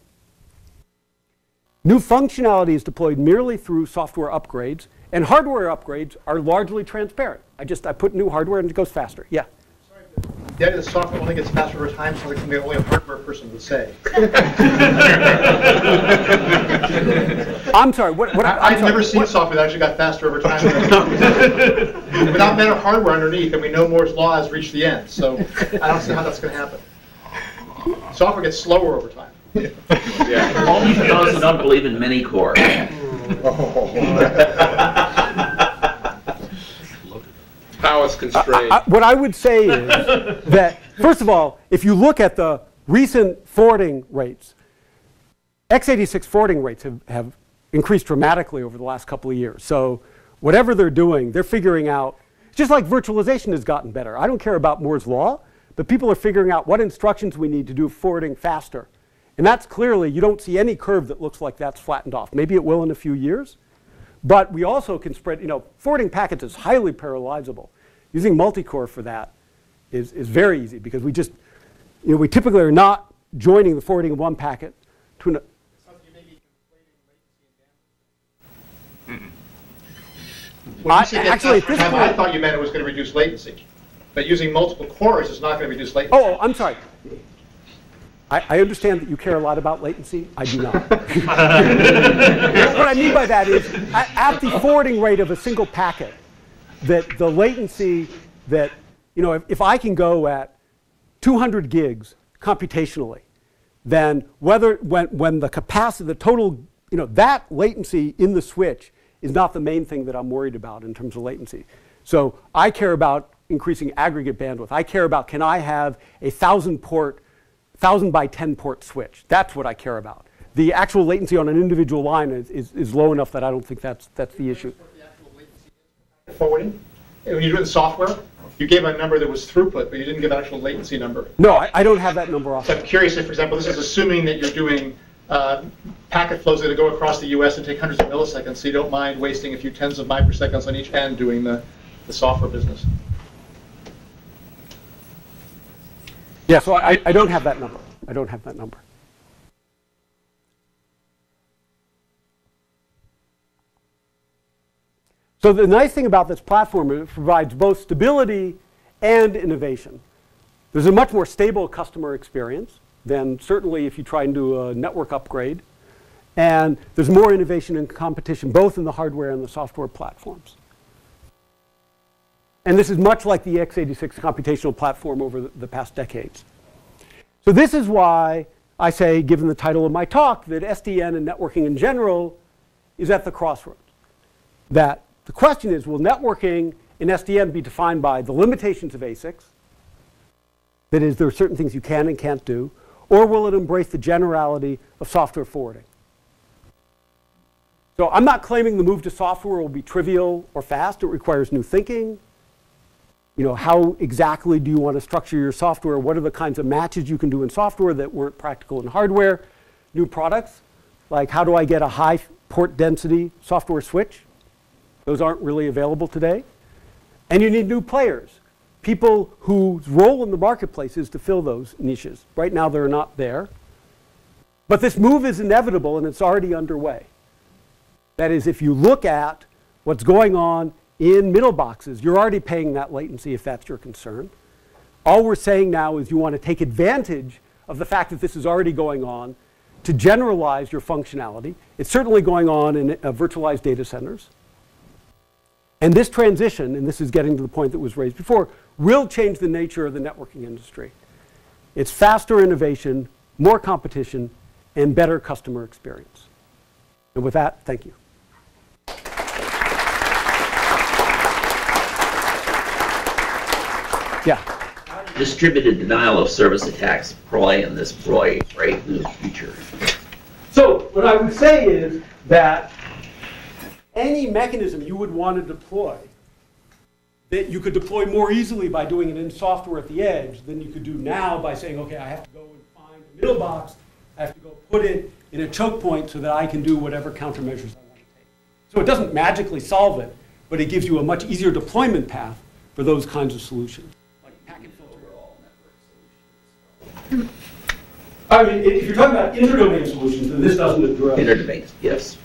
New functionality is deployed merely through software upgrades, and hardware upgrades are largely transparent. I just I put new hardware and it goes faster. Yeah? Sorry, the idea that software only gets faster over time sounds like something only a hardware person would say. I'm sorry. What, what, I, I'm I've sorry. never seen what? software that actually got faster over time. Without better hardware underneath, and we know Moore's law has reached the end. So I don't see how that's going to happen. Software gets slower over time. Yeah. Yeah. Only for those who don't believe in mini-core. Power's constrained. I, I, what I would say is that, first of all, if you look at the recent forwarding rates, x eighty-six forwarding rates have, have increased dramatically over the last couple of years. So whatever they're doing, they're figuring out, just like virtualization has gotten better. I don't care about Moore's law, but people are figuring out what instructions we need to do forwarding faster. And that's clearly, you don't see any curve that looks like that's flattened off. Maybe it will in a few years. But we also can spread, you know, forwarding packets is highly parallelizable. Using multi-core for that is, is very easy, because we just, you know, we typically are not joining the forwarding of one packet to another. Well, actually, at this point, I thought you meant it was going to reduce latency. But using multiple cores is not going to reduce latency. Oh, I'm sorry. I understand that you care a lot about latency. I do not. What I mean by that is, at the forwarding rate of a single packet, that the latency that, you know, if, if I can go at two hundred gigs computationally, then whether when, when the capacity, the total, you know, that latency in the switch is not the main thing that I'm worried about in terms of latency. So I care about increasing aggregate bandwidth. I care about, can I have a thousand port one thousand by ten port switch. That's what I care about. The actual latency on an individual line is, is, is low enough that I don't think that's, that's the issue. Forwarding? When you do it in software, you gave a number that was throughput, but you didn't give an actual latency number. No, I, I don't have that number off. So I'm curious if, for example, this is assuming that you're doing uh, packet flows that go across the U S and take hundreds of milliseconds, so you don't mind wasting a few tens of microseconds on each end doing the, the software business. Yeah, so I, I don't have that number. I don't have that number. So the nice thing about this platform is it provides both stability and innovation. There's a much more stable customer experience than certainly if you try and do a network upgrade. And there's more innovation and competition both in the hardware and the software platforms. And this is much like the x eighty-six computational platform over the, the past decades. So this is why I say, given the title of my talk, that S D N and networking in general is at the crossroads. That the question is, will networking in S D N be defined by the limitations of ASICs? That is, there are certain things you can and can't do. Or will it embrace the generality of software forwarding? So I'm not claiming the move to software will be trivial or fast. It requires new thinking. You know, how exactly do you want to structure your software? What are the kinds of matches you can do in software that weren't practical in hardware? New products, like how do I get a high port density software switch? Those aren't really available today. And you need new players, people whose role in the marketplace is to fill those niches. Right now, they're not there. But this move is inevitable, and it's already underway. That is, if you look at what's going on in middle boxes, you're already paying that latency if that's your concern. All we're saying now is you want to take advantage of the fact that this is already going on to generalize your functionality. It's certainly going on in uh, virtualized data centers. And this transition, and this is getting to the point that was raised before, will change the nature of the networking industry. It's faster innovation, more competition, and better customer experience. And with that, thank you. Yeah. Distributed denial of service attacks ploy and this ploy right in the future. So what I would say is that any mechanism you would want to deploy that you could deploy more easily by doing it in software at the edge than you could do now by saying, okay, I have to go and find a middle box, I have to go put it in a choke point so that I can do whatever countermeasures I want to take. So it doesn't magically solve it, but it gives you a much easier deployment path for those kinds of solutions. I mean, if you're talking about interdomain solutions, then this doesn't address interdomain. Yes.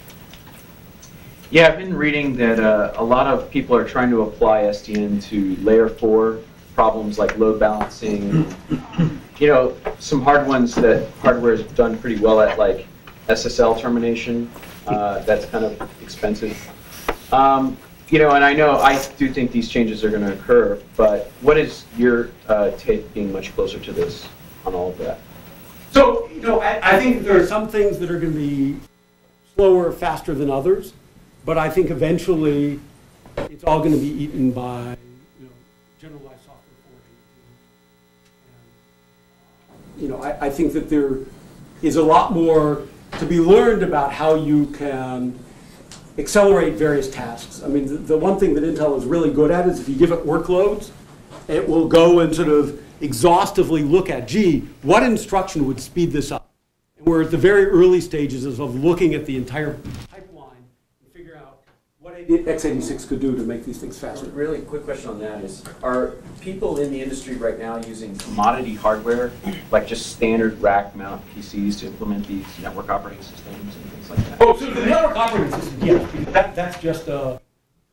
Yeah, I've been reading that uh, a lot of people are trying to apply S D N to layer four problems like load balancing. You know, some hard ones that hardware has done pretty well at, like S S L termination. Uh, that's kind of expensive. Um, You know, and I know I do think these changes are going to occur, but what is your uh, take being much closer to this on all of that? So, you know, I, I think there are some things that are going to be slower, faster than others, but I think eventually it's all going to be eaten by, you know, generalized software forwarding. And, you know, I, I think that there is a lot more to be learned about how you can accelerate various tasks. I mean, the, the one thing that Intel is really good at is if you give it workloads, it will go and sort of exhaustively look at, gee, what instruction would speed this up? And we're at the very early stages of looking at the entire pipeline and figure out what x eighty-six could do to make these things faster. Really quick question on that is, are people in the industry right now using commodity hardware, like just standard rack mount P Cs to implement these network operating systems and things like that? Oh, so the network operating system, yes, because that, that's just, uh,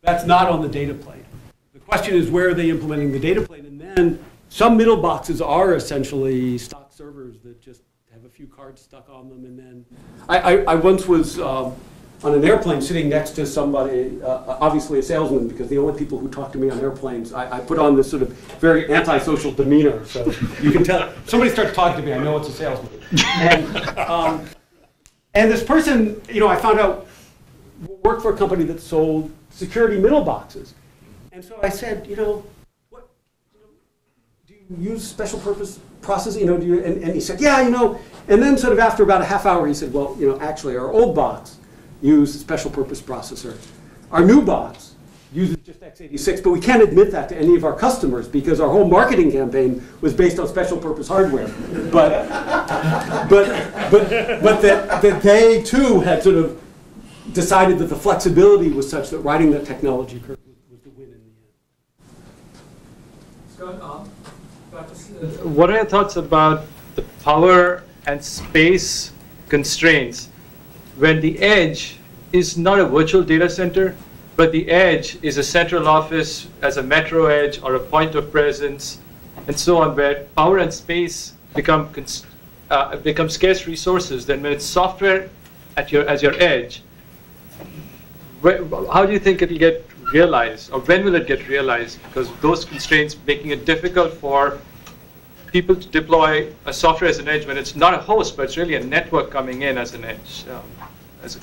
that's not on the data plane. The question is, where are they implementing the data plane? And then some middle boxes are essentially stock servers that just have a few cards stuck on them. And then I, I, I once was um, on an airplane sitting next to somebody, uh, obviously a salesman, because the only people who talk to me on airplanes, I, I put on this sort of very antisocial demeanor. So you can tell, somebody starts talking to me, I know it's a salesman. And, um, and this person, you know, I found out, worked for a company that sold security middle boxes. And so I said, you know, what, you know, do you use special purpose process, you know, do you, and, and he said, yeah, you know, and then sort of after about a half hour, he said, well, you know, actually our old box use special purpose processor. Our new box uses just x eighty-six, but we can't admit that to any of our customers because our whole marketing campaign was based on special purpose hardware. But, but, but, but that, that they too had sort of decided that the flexibility was such that riding that technology curve was the win in the end. Scott, um, what are your thoughts about the power and space constraints when the edge is not a virtual data center, but the edge is a central office as a metro edge or a point of presence, and so on, where power and space become uh, become scarce resources? Then when it's software at your as your edge, where, how do you think it'll get realized, or when will it get realized? Because those constraints making it difficult for people to deploy a software as an edge when it's not a host, but it's really a network coming in as an edge. Um, as a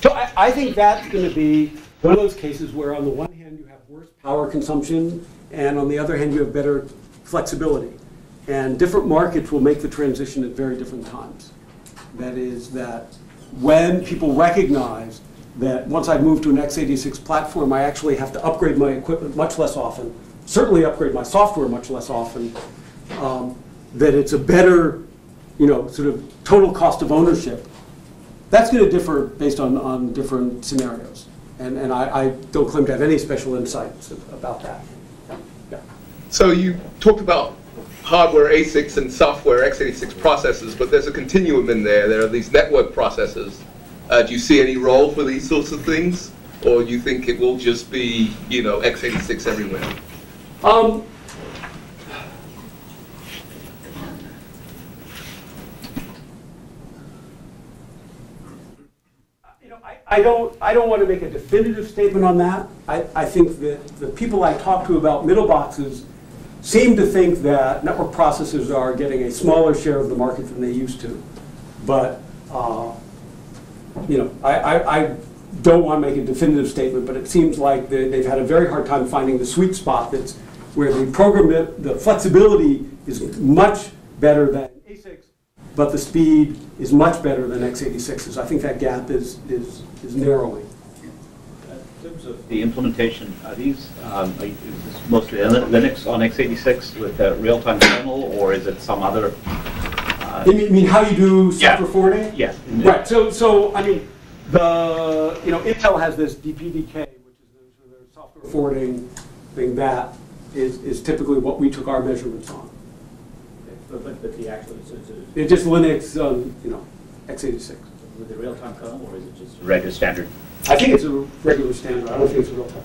so I, I think that's going to be one of those cases where on the one hand you have worse power consumption, and on the other hand you have better flexibility. And different markets will make the transition at very different times. That is that when people recognize that once I've moved to an x eighty-six platform, I actually have to upgrade my equipment much less often, certainly upgrade my software much less often, Um, that it's a better, you know, sort of total cost of ownership. That's going to differ based on, on different scenarios. And, and I, I don't claim to have any special insights about that. Yeah. So you talked about hardware A S I Cs and software x eighty-six processors, but there's a continuum in there. There are these network processors. Uh, do you see any role for these sorts of things? or you think it will just be, you know, x eighty-six everywhere? Um, you know, I, I don't I don't want to make a definitive statement on that. I, I think that the people I talk to about middle boxes seem to think that network processors are getting a smaller share of the market than they used to. But uh, you know, I, I, I don't want to make a definitive statement, but it seems like they, they've had a very hard time finding the sweet spot that's where the program, the flexibility is much better than A SICs, but the speed is much better than x eighty-six's. I think that gap is, is, is narrowing. In terms of the implementation, are these um, is this mostly Linux on x eighty-six with a real-time kernel, or is it some other? Uh, you mean how you do software forwarding? Yes. Right. So, so I mean, the you know Intel has this D P D K, which is their software forwarding thing that is is typically what we took our measurements on. Okay. But, but, but the actual it's, it's, it's just Linux, um, you know, x eighty-six with a real-time kernel, or is it just regular standard? I think it's a regular standard. I don't think it's a real time.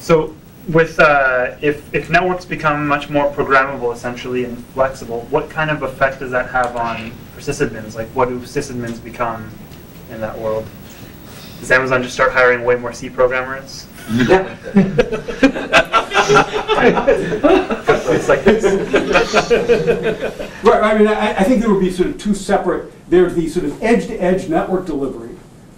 So, with uh, if if networks become much more programmable, essentially, and flexible, what kind of effect does that have on for sysadmins? Like, what do sysadmins become in that world? Does Amazon just start hiring way more C programmers? Yeah. It's like this. Right. I mean, I, I think there would be sort of two separate. There's the sort of edge-to-edge network delivery,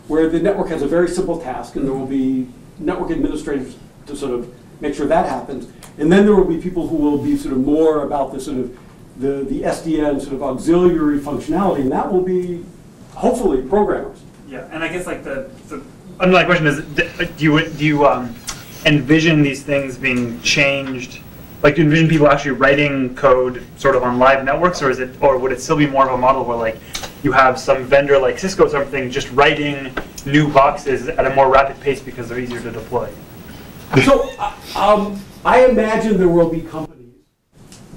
where the network has a very simple task, and there will be network administrators to sort of make sure that happens. And then there will be people who will be sort of more about the sort of the, the S D N sort of auxiliary functionality, and that will be hopefully programmers. Yeah, and I guess like the, the another question is, do you, do you um, envision these things being changed? Like, do you envision people actually writing code sort of on live networks, or is it, or would it still be more of a model where like you have some vendor like Cisco or something just writing new boxes at a more rapid pace because they're easier to deploy? So um, I imagine there will be companies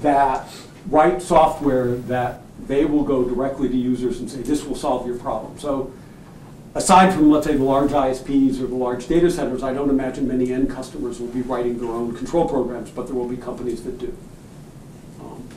that write software that they will go directly to users and say, this will solve your problem. So aside from, let's say, the large I S Ps or the large data centers, I don't imagine many end customers will be writing their own control programs, but there will be companies that do. Um,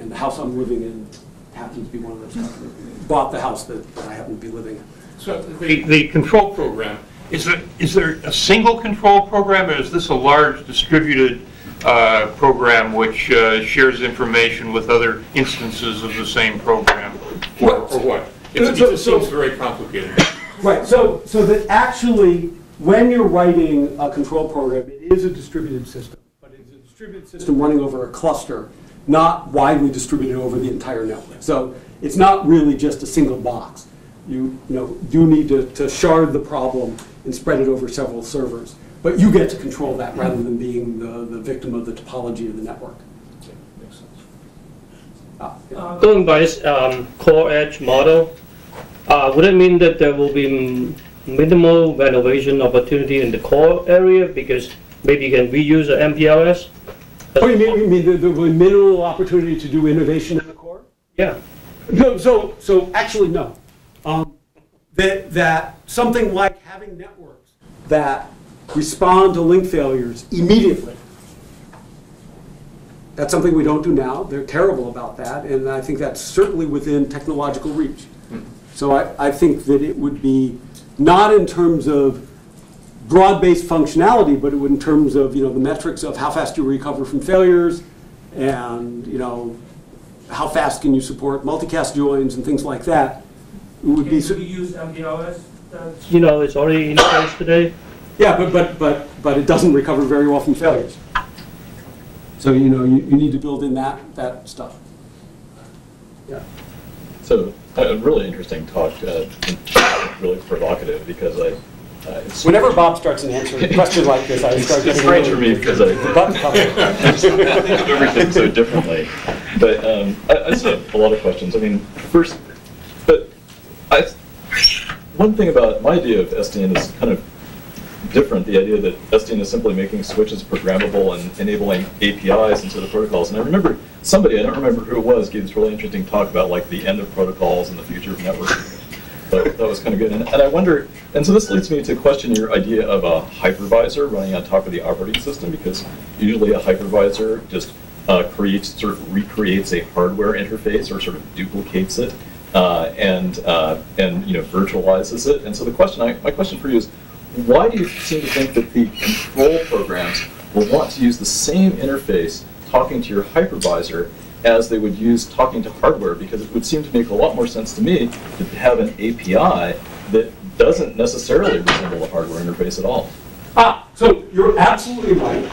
and the house I'm living in happens to be one of those customers. Bought the house that, that I happen to be living in. So the, the control program, is there, is there a single control program, or is this a large distributed uh, program which uh, shares information with other instances of the same program, or, or what? It's, so, it so, seems very complicated. Right. So, so that actually, when you're writing a control program, it is a distributed system, but it's a distributed system running over a cluster, not widely distributed over the entire network. So it's not really just a single box. You, you know, do need to, to shard the problem and spread it over several servers, but you get to control that rather than being the, the victim of the topology of the network. Uh, Going by this um, core edge model, uh, would it mean that there will be minimal renovation opportunity in the core area because maybe you can reuse the M P L S? Oh, you mean, you mean there will be minimal opportunity to do innovation in the core? Yeah. No, so, so actually, no. Um, that, that something like having networks that respond to link failures immediately. That's something we don't do now. They're terrible about that, and I think that's certainly within technological reach. Mm-hmm. So I, I think that it would be not in terms of broad-based functionality, but it would in terms of you know the metrics of how fast you recover from failures, and you know how fast can you support multicast joins and things like that. It would can be so you use M P L S. You know, it's already in place today. Yeah, but but but but it doesn't recover very well from failures. So you know you, you need to build in that that stuff. Yeah. So a uh, really interesting talk, uh, really provocative because I. Uh, Whenever Bob starts an answer a question like this, I start getting. It's strange for me because I think of everything so differently. But um, I, I just have a lot of questions. I mean, first, but I one thing about my idea of S D N is kind of different, the idea that S D N is simply making switches programmable and enabling A P Is into the protocols. And I remember somebody, I don't remember who it was, gave this really interesting talk about like the end of protocols and the future of networking. But that was kind of good. And, and I wonder, and so this leads me to question your idea of a hypervisor running on top of the operating system, because usually a hypervisor just uh, creates, sort of recreates a hardware interface or sort of duplicates it uh, and, uh, and you know, virtualizes it. And so the question, I, my question for you is, why do you seem to think that the control programs will want to use the same interface talking to your hypervisor as they would use talking to hardware? Because it would seem to make a lot more sense to me to have an A P I that doesn't necessarily resemble a hardware interface at all. Ah, so you're absolutely right.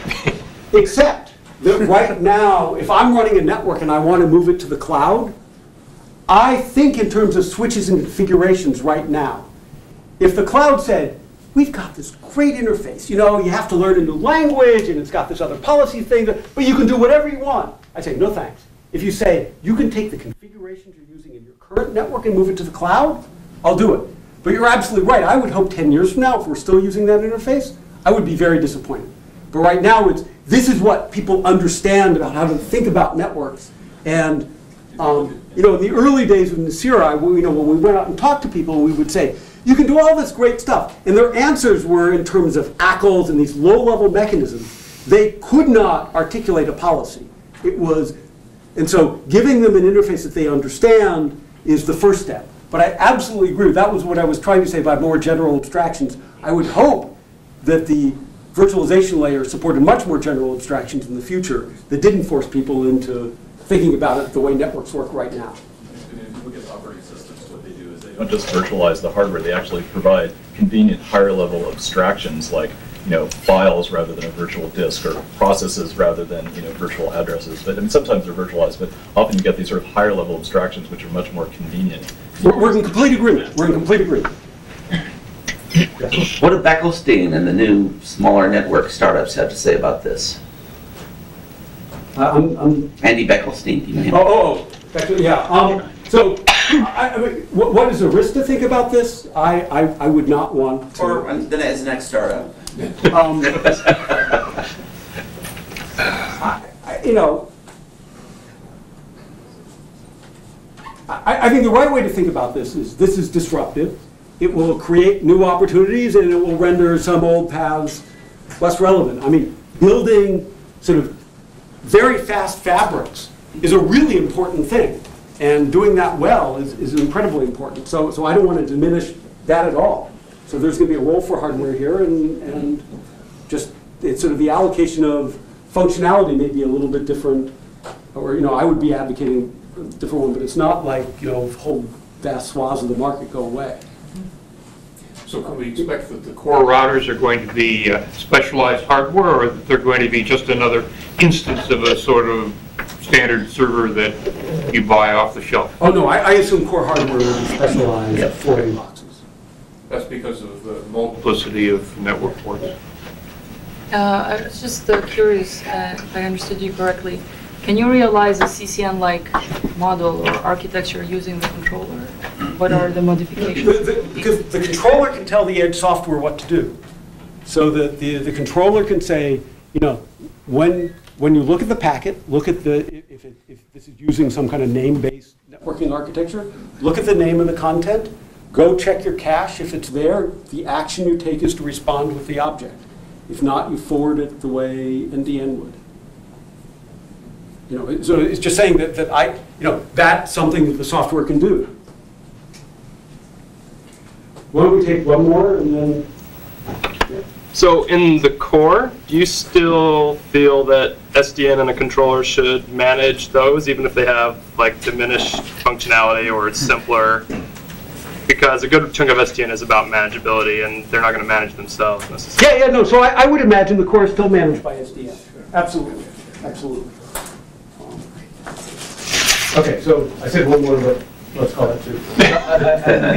Except that right now, if I'm running a network and I want to move it to the cloud, I think in terms of switches and configurations right now. If the cloud said, we've got this great interface, you know, you have to learn a new language, and it's got this other policy thing, that, but you can do whatever you want, I say, no thanks. If you say, you can take the configurations you're using in your current network and move it to the cloud, I'll do it. But you're absolutely right. I would hope ten years from now, if we're still using that interface, I would be very disappointed. But right now, it's, this is what people understand about how to think about networks. And um, you know, in the early days of Nasira, we, you know, when we went out and talked to people, we would say, you can do all this great stuff. And their answers were in terms of A C Ls and these low-level mechanisms. They could not articulate a policy. It was, and so giving them an interface that they understand is the first step. But I absolutely agree. That was what I was trying to say by more general abstractions. I would hope that the virtualization layer supported much more general abstractions in the future that didn't force people into thinking about it the way networks work right now. If you look at operating systems, what they do is they don't just virtualize the hardware. They actually provide convenient higher-level abstractions like, you know, files rather than a virtual disk, or processes rather than, you know, virtual addresses. But I mean, sometimes they're virtualized, but often you get these sort of higher level abstractions which are much more convenient. We're, we're in complete agreement. We're in complete agreement. What do Bekelstein and the new smaller network startups have to say about this? Uh, I'm, I'm Andy Bekelstein. You know oh, oh, oh, yeah. Um, so. I, I mean, what, what is Arista think about this? I, I, I would not want to. Or then as the next startup. Um, I, I, you know, I, I think the right way to think about this is this is disruptive. It will create new opportunities and it will render some old paths less relevant. I mean, building sort of very fast fabrics is a really important thing. And doing that well is, is incredibly important. So, so I don't want to diminish that at all. So there's going to be a role for hardware here, and, and just it's sort of the allocation of functionality may be a little bit different. Or, you know, I would be advocating a different one, but it's not like, you know, whole vast swaths of the market go away. So can we expect that the core routers are going to be uh, specialized hardware, or that they're going to be just another instance of a sort of standard server that you buy off the shelf? Oh no, I, I assume core hardware will be specialized yep. for four D boxes. That's because of the multiplicity of network ports. Uh, I was just uh, curious uh, if I understood you correctly. Can you realize a C C N-like model or architecture using the controller? What are the modifications? Because the, the, the controller can tell the edge software what to do. So the, the, the controller can say, you know, when when you look at the packet, look at the, if, it, if this is using some kind of name-based networking architecture, look at the name of the content, go check your cache. If it's there, the action you take is to respond with the object. If not, you forward it the way N D N would. You know, so it's just saying that, that I, you know, that's something that the software can do. Why don't we take one more and then? Yeah. So in the core, do you still feel that S D N and the controller should manage those, even if they have like diminished functionality or it's simpler? Because a good chunk of S D N is about manageability, and they're not going to manage themselves necessarily. Yeah, yeah, no. So I, I would imagine the core is still managed by S D N. Sure. Absolutely, absolutely. Okay, so I said one more, but let's call it two. I'm a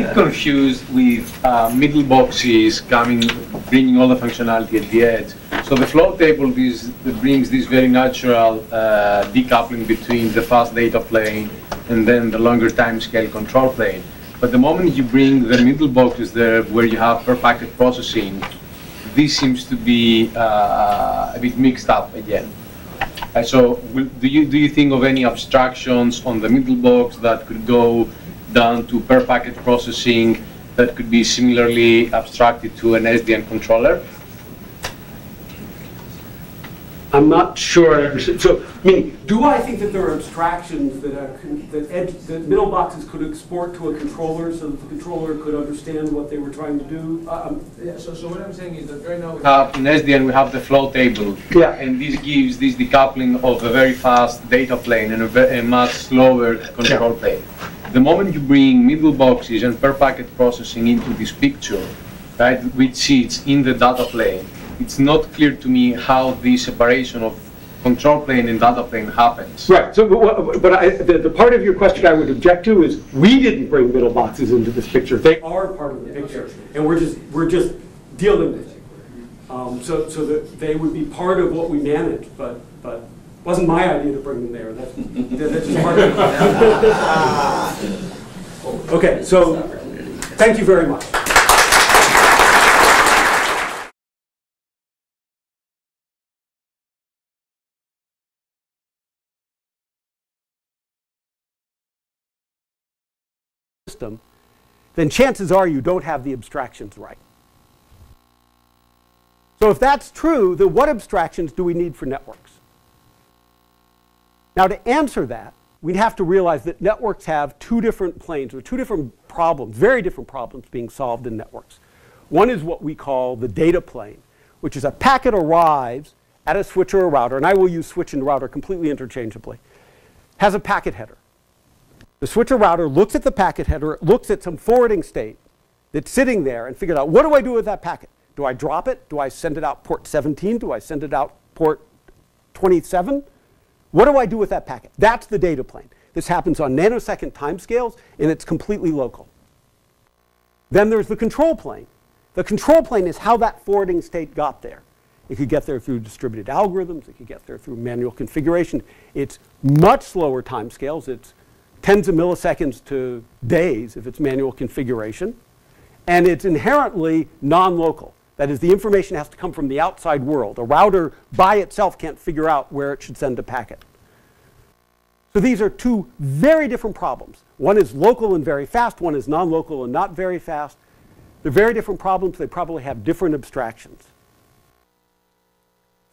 bit confused with uh, middle boxes coming, bringing all the functionality at the edge. So the flow table is, brings this very natural uh, decoupling between the fast data plane and then the longer time scale control plane. But the moment you bring the middle boxes there, where you have per packet processing, this seems to be uh, a bit mixed up again. Uh, so, do you do you think of any abstractions on the middle box that could go down to per packet processing that could be similarly abstracted to an S D N controller? I'm not sure. So, I mean, do I think that there are abstractions that are, that, edge, that middle boxes could export to a controller so that the controller could understand what they were trying to do? Um, yeah, so, so what I'm saying is that right now we have in S D N we have the flow table, yeah, and this gives this decoupling of a very fast data plane and a, very, a much slower control yeah. plane. The moment you bring middle boxes and per packet processing into this picture, right, which sits in the data plane, it's not clear to me how the separation of control plane and data plane happens. Right, so, but, but I, the, the part of your question I would object to is we didn't bring middle boxes into this picture. They are part of the picture, and we're just, we're just dealing with it. Um, so so that they would be part of what we manage, but, but it wasn't my idea to bring them there. That's, that's just part of it. Okay, so thank you very much. System, then chances are you don't have the abstractions right. So if that's true, then what abstractions do we need for networks? Now to answer that, we'd have to realize that networks have two different planes or two different problems, very different problems being solved in networks. One is what we call the data plane, which is a packet arrives at a switch or a router, and I will use switch and router completely interchangeably, has a packet header. The switch or router looks at the packet header, looks at some forwarding state that's sitting there and figures out, what do I do with that packet? Do I drop it? Do I send it out port seventeen? Do I send it out port twenty-seven? What do I do with that packet? That's the data plane. This happens on nanosecond timescales, and it's completely local. Then there's the control plane. The control plane is how that forwarding state got there. It could get there through distributed algorithms. It could get there through manual configuration. It's much slower timescales. It's tens of milliseconds to days if it's manual configuration. And it's inherently non-local. That is, the information has to come from the outside world. A router by itself can't figure out where it should send a packet. So these are two very different problems. One is local and very fast. One is non-local and not very fast. They're very different problems. They probably have different abstractions.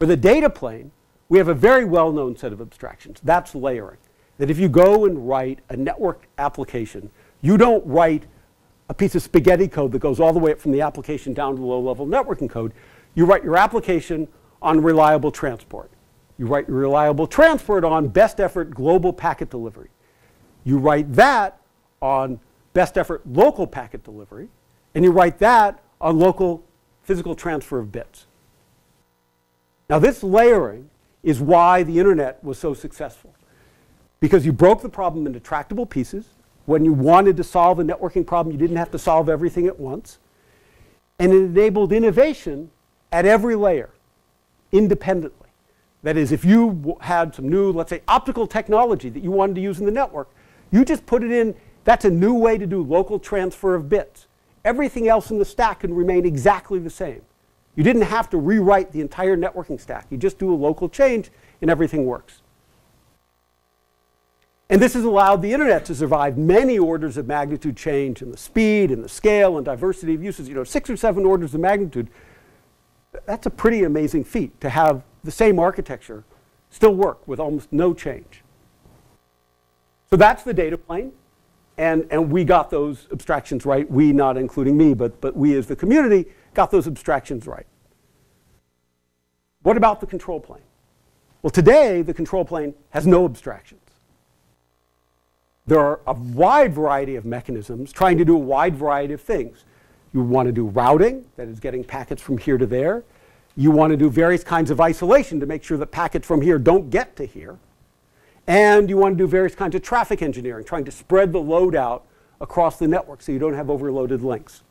For the data plane, we have a very well-known set of abstractions. That's layering. That if you go and write a network application, you don't write a piece of spaghetti code that goes all the way up from the application down to low-level networking code. You write your application on reliable transport. You write your reliable transport on best effort global packet delivery. You write that on best effort local packet delivery. And you write that on local physical transfer of bits. Now this layering is why the internet was so successful. Because you broke the problem into tractable pieces. When you wanted to solve a networking problem, you didn't have to solve everything at once. And it enabled innovation at every layer, independently. That is, if you w had some new, let's say, optical technology that you wanted to use in the network, you just put it in. That's a new way to do local transfer of bits. Everything else in the stack can remain exactly the same. You didn't have to rewrite the entire networking stack. You just do a local change, and everything works. And this has allowed the internet to survive many orders of magnitude change in the speed and the scale and diversity of uses. You know, six or seven orders of magnitude. That's a pretty amazing feat to have the same architecture still work with almost no change. So that's the data plane. And, and we got those abstractions right. We, not including me, but, but we as the community got those abstractions right. What about the control plane? Well, today, the control plane has no abstraction. There are a wide variety of mechanisms trying to do a wide variety of things. You want to do routing, that is getting packets from here to there. You want to do various kinds of isolation to make sure that packets from here don't get to here. And you want to do various kinds of traffic engineering, trying to spread the load out across the network so you don't have overloaded links.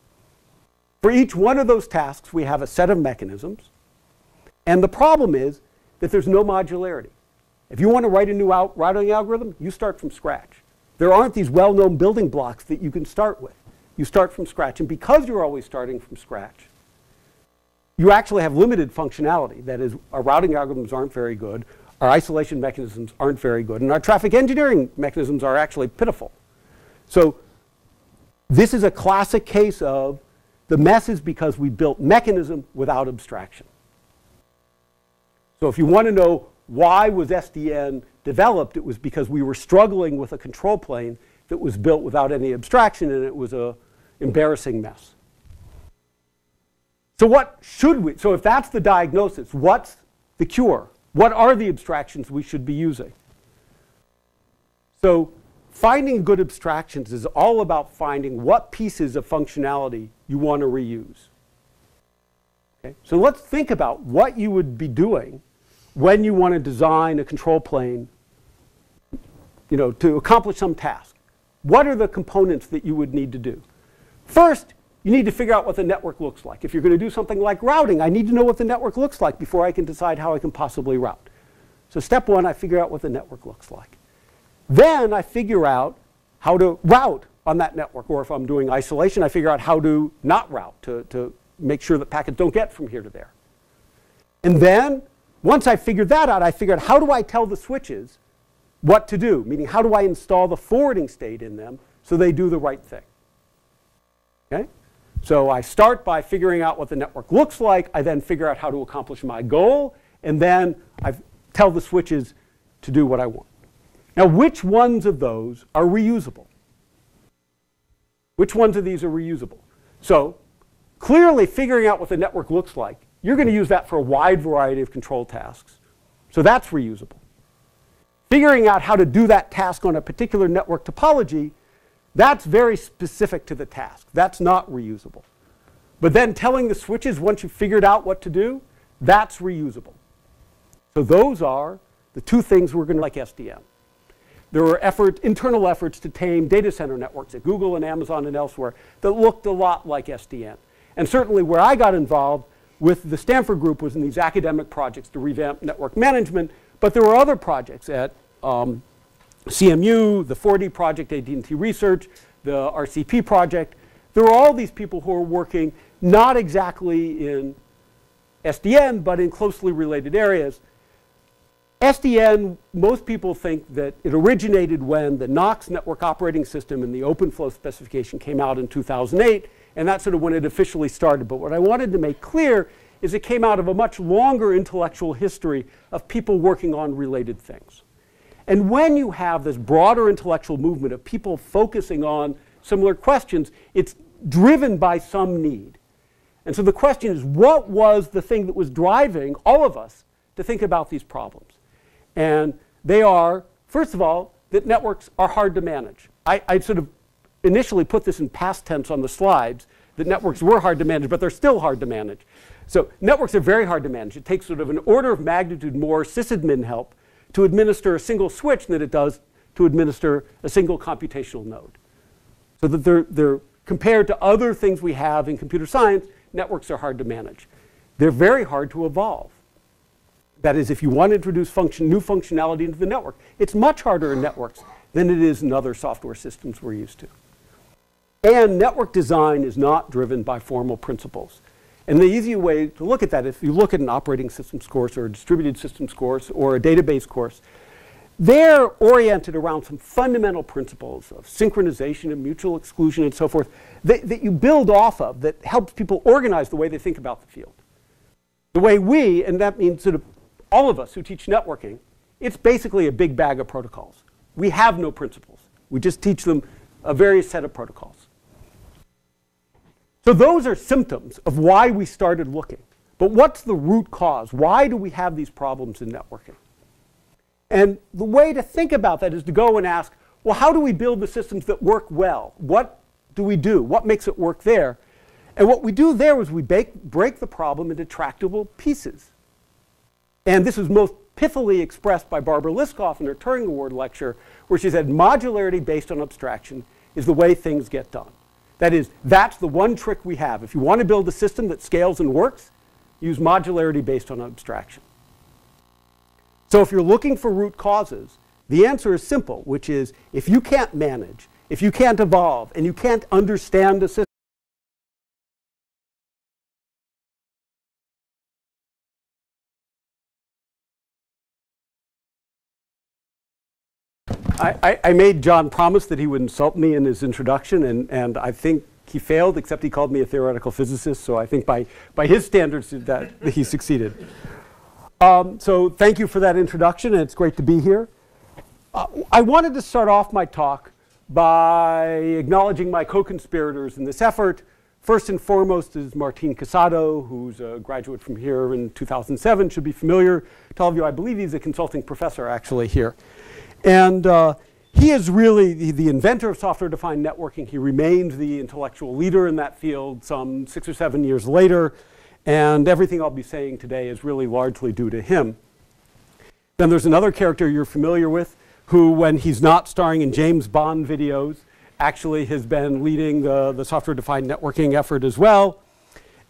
For each one of those tasks, we have a set of mechanisms. And the problem is that there's no modularity. If you want to write a new out routing algorithm, you start from scratch. There aren't these well-known building blocks that you can start with. You start from scratch. And because you're always starting from scratch, you actually have limited functionality. That is, our routing algorithms aren't very good. Our isolation mechanisms aren't very good. And our traffic engineering mechanisms are actually pitiful. So This is a classic case of the mess is because we built mechanism without abstraction. So if you want to know why was S D N developed, it was because we were struggling with a control plane that was built without any abstraction, and it was an embarrassing mess. So what should we, so if that's the diagnosis, what's the cure? What are the abstractions we should be using? So finding good abstractions is all about finding what pieces of functionality you want to reuse. Okay? So let's think about what you would be doing when you want to design a control plane, you know, to accomplish some task. What are the components that you would need to do? First, you need to figure out what the network looks like. If you're going to do something like routing, I need to know what the network looks like before I can decide how I can possibly route. So step one, I figure out what the network looks like. Then I figure out how to route on that network. Or if I'm doing isolation, I figure out how to not route to, to make sure that packets don't get from here to there. And then once I figured that out, I figured how do I tell the switches what to do? Meaning how do I install the forwarding state in them so they do the right thing? Okay? So I start by figuring out what the network looks like. I then figure out how to accomplish my goal. And then I tell the switches to do what I want. Now, which ones of those are reusable? Which ones of these are reusable? So clearly figuring out what the network looks like, you're going to use that for a wide variety of control tasks. So that's reusable. Figuring out how to do that task on a particular network topology, that's very specific to the task. That's not reusable. But then telling the switches once you've figured out what to do, that's reusable. So those are the two things we're going to like S D N. There were effort, internal efforts to tame data center networks at Google and Amazon and elsewhere that looked a lot like S D N. And certainly where I got involved with the Stanford group was in these academic projects to revamp network management. But there were other projects at um, C M U, the four D project, A D and T Research, the R C P project. There are all these people who are working not exactly in S D N, but in closely related areas. S D N, most people think that it originated when the Knox network operating system and the OpenFlow specification came out in two thousand eight. And that's sort of when it officially started. But what I wanted to make clear is it came out of a much longer intellectual history of people working on related things. And when you have this broader intellectual movement of people focusing on similar questions, it's driven by some need. And so the question is, what was the thing that was driving all of us to think about these problems? And they are, first of all, that networks are hard to manage. I, I sort of initially put this in past tense on the slides, that networks were hard to manage, but they're still hard to manage. So networks are very hard to manage. It takes sort of an order of magnitude more sysadmin help to administer a single switch than it does to administer a single computational node. So that they're, they're compared to other things we have in computer science, networks are hard to manage. They're very hard to evolve. That is, if you want to introduce function, new functionality into the network, it's much harder in networks than it is in other software systems we're used to. And network design is not driven by formal principles. And the easy way to look at that, if you look at an operating systems course or a distributed systems course or a database course, they're oriented around some fundamental principles of synchronization and mutual exclusion and so forth that, that you build off of that helps people organize the way they think about the field. The way we, and that means sort of all of us who teach networking, it's basically a big bag of protocols. We have no principles. We just teach them a various set of protocols. So those are symptoms of why we started looking. But what's the root cause? Why do we have these problems in networking? And the way to think about that is to go and ask, well, how do we build the systems that work well? What do we do? What makes it work there? And what we do there is we bake, break the problem into tractable pieces. And this was most pithily expressed by Barbara Liskov in her Turing Award lecture, where she said modularity based on abstraction is the way things get done. That is, that's the one trick we have. If you want to build a system that scales and works, use modularity based on abstraction. So if you're looking for root causes, the answer is simple, which is if you can't manage, if you can't evolve, and you can't understand a system, I, I, I made John promise that he would insult me in his introduction, and, and I think he failed, except he called me a theoretical physicist, so I think by, by his standards that he succeeded. Um, so thank you for that introduction, and it's great to be here. Uh, I wanted to start off my talk by acknowledging my co-conspirators in this effort. First and foremost is Martin Casado, who's a graduate from here in two thousand seven, should be familiar to all of you. I believe he's a consulting professor actually here. And uh, he is really the, the inventor of software-defined networking. He remained the intellectual leader in that field some six or seven years later. And everything I'll be saying today is really largely due to him. Then there's another character you're familiar with who, when he's not starring in James Bond videos, actually has been leading the, the software-defined networking effort as well.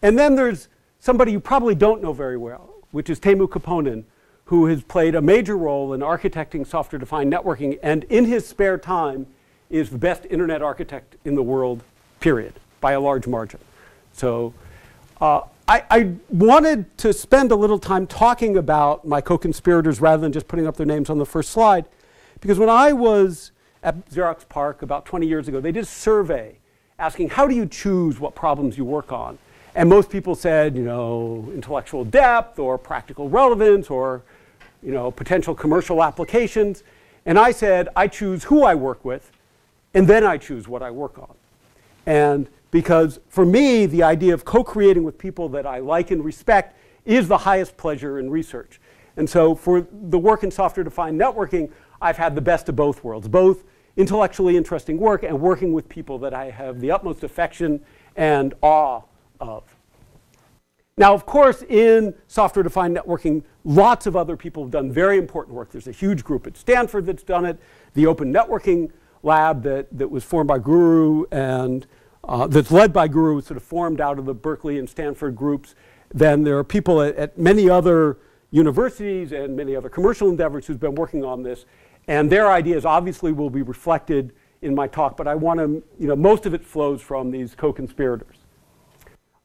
And then there's somebody you probably don't know very well, which is Teemu Koponen, who has played a major role in architecting software-defined networking, and in his spare time is the best internet architect in the world, period, by a large margin. So uh, I, I wanted to spend a little time talking about my co-conspirators rather than just putting up their names on the first slide, because when I was at Xerox PARC about twenty years ago, they did a survey asking, how do you choose what problems you work on? And most people said, you know, intellectual depth or practical relevance or, you know, potential commercial applications. And I said, I choose who I work with, and then I choose what I work on. And because for me, the idea of co-creating with people that I like and respect is the highest pleasure in research. And so for the work in software-defined networking, I've had the best of both worlds, both intellectually interesting work and working with people that I have the utmost affection and awe of. Now, of course, in software-defined networking, lots of other people have done very important work. There's a huge group at Stanford that's done it, the Open Networking Lab that, that was formed by Guru and uh, that's led by Guru, sort of formed out of the Berkeley and Stanford groups. Then there are people at, at many other universities and many other commercial endeavors who've been working on this. And their ideas obviously will be reflected in my talk, but I want to, you know, most of it flows from these co-conspirators.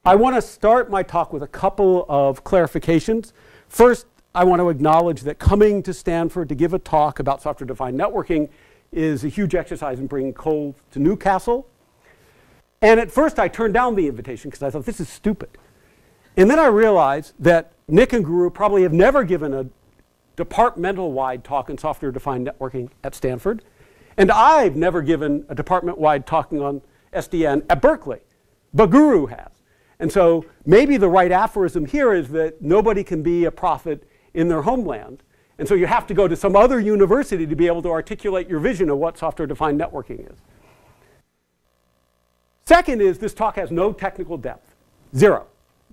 I want to start my talk with a couple of clarifications. First, I want to acknowledge that coming to Stanford to give a talk about software-defined networking is a huge exercise in bringing coal to Newcastle. And at first I turned down the invitation because I thought, this is stupid. And then I realized that Nick and Guru probably have never given a departmental-wide talk in software-defined networking at Stanford. And I've never given a department-wide talking on S D N at Berkeley, but Guru has. And so maybe the right aphorism here is that nobody can be a prophet in their homeland. And so you have to go to some other university to be able to articulate your vision of what software-defined networking is. Second is this talk has no technical depth, zero.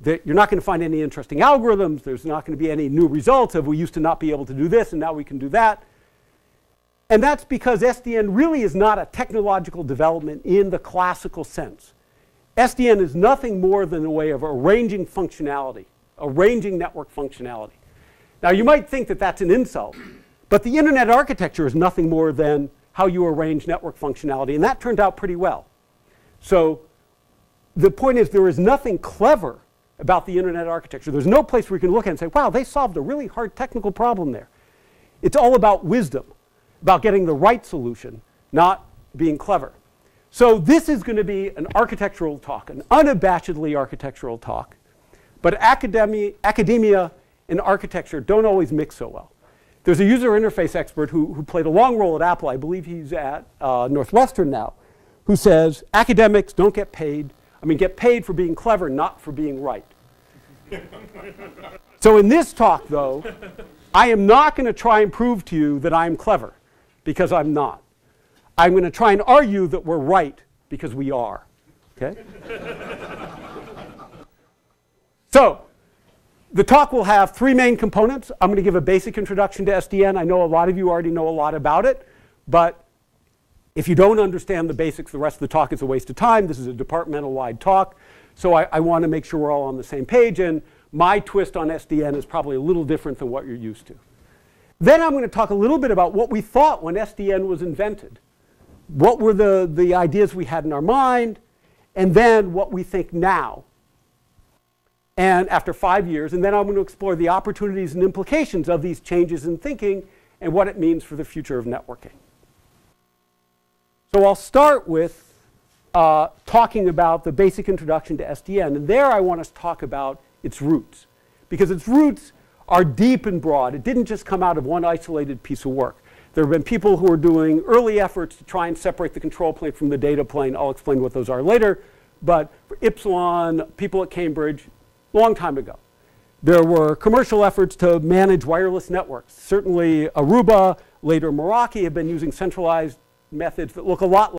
That you're not going to find any interesting algorithms. There's not going to be any new results of we used to not be able to do this and now we can do that. And that's because S D N really is not a technological development in the classical sense. S D N is nothing more than a way of arranging functionality, arranging network functionality. Now you might think that that's an insult, but the internet architecture is nothing more than how you arrange network functionality, and that turned out pretty well. So the point is there is nothing clever about the internet architecture. There's no place where you can look at it and say, wow, they solved a really hard technical problem there. It's all about wisdom, about getting the right solution, not being clever. So this is going to be an architectural talk, an unabashedly architectural talk. But academia, academia and architecture don't always mix so well. There's a user interface expert who, who played a long role at Apple, I believe he's at uh, Northwestern now, who says academics don't get paid, I mean, get paid for being clever, not for being right. So in this talk, though, I am not going to try and prove to you that I'm clever, because I'm not. I'm going to try and argue that we're right, because we are. Okay? So the talk will have three main components. I'm going to give a basic introduction to S D N. I know a lot of you already know a lot about it, but if you don't understand the basics, the rest of the talk is a waste of time. This is a departmental-wide talk. So I, I want to make sure we're all on the same page. And my twist on S D N is probably a little different than what you're used to. Then I'm going to talk a little bit about what we thought when S D N was invented. What were the, the ideas we had in our mind? And then what we think now. And after five years. And then I'm going to explore the opportunities and implications of these changes in thinking and what it means for the future of networking. So I'll start with uh, talking about the basic introduction to S D N. And there I want us to talk about its roots, because its roots are deep and broad. It didn't just come out of one isolated piece of work. There have been people who are doing early efforts to try and separate the control plane from the data plane. I'll explain what those are later. But for Ypsilon, people at Cambridge, a long time ago. There were commercial efforts to manage wireless networks. Certainly Aruba, later Meraki, have been using centralized methods that look a lot like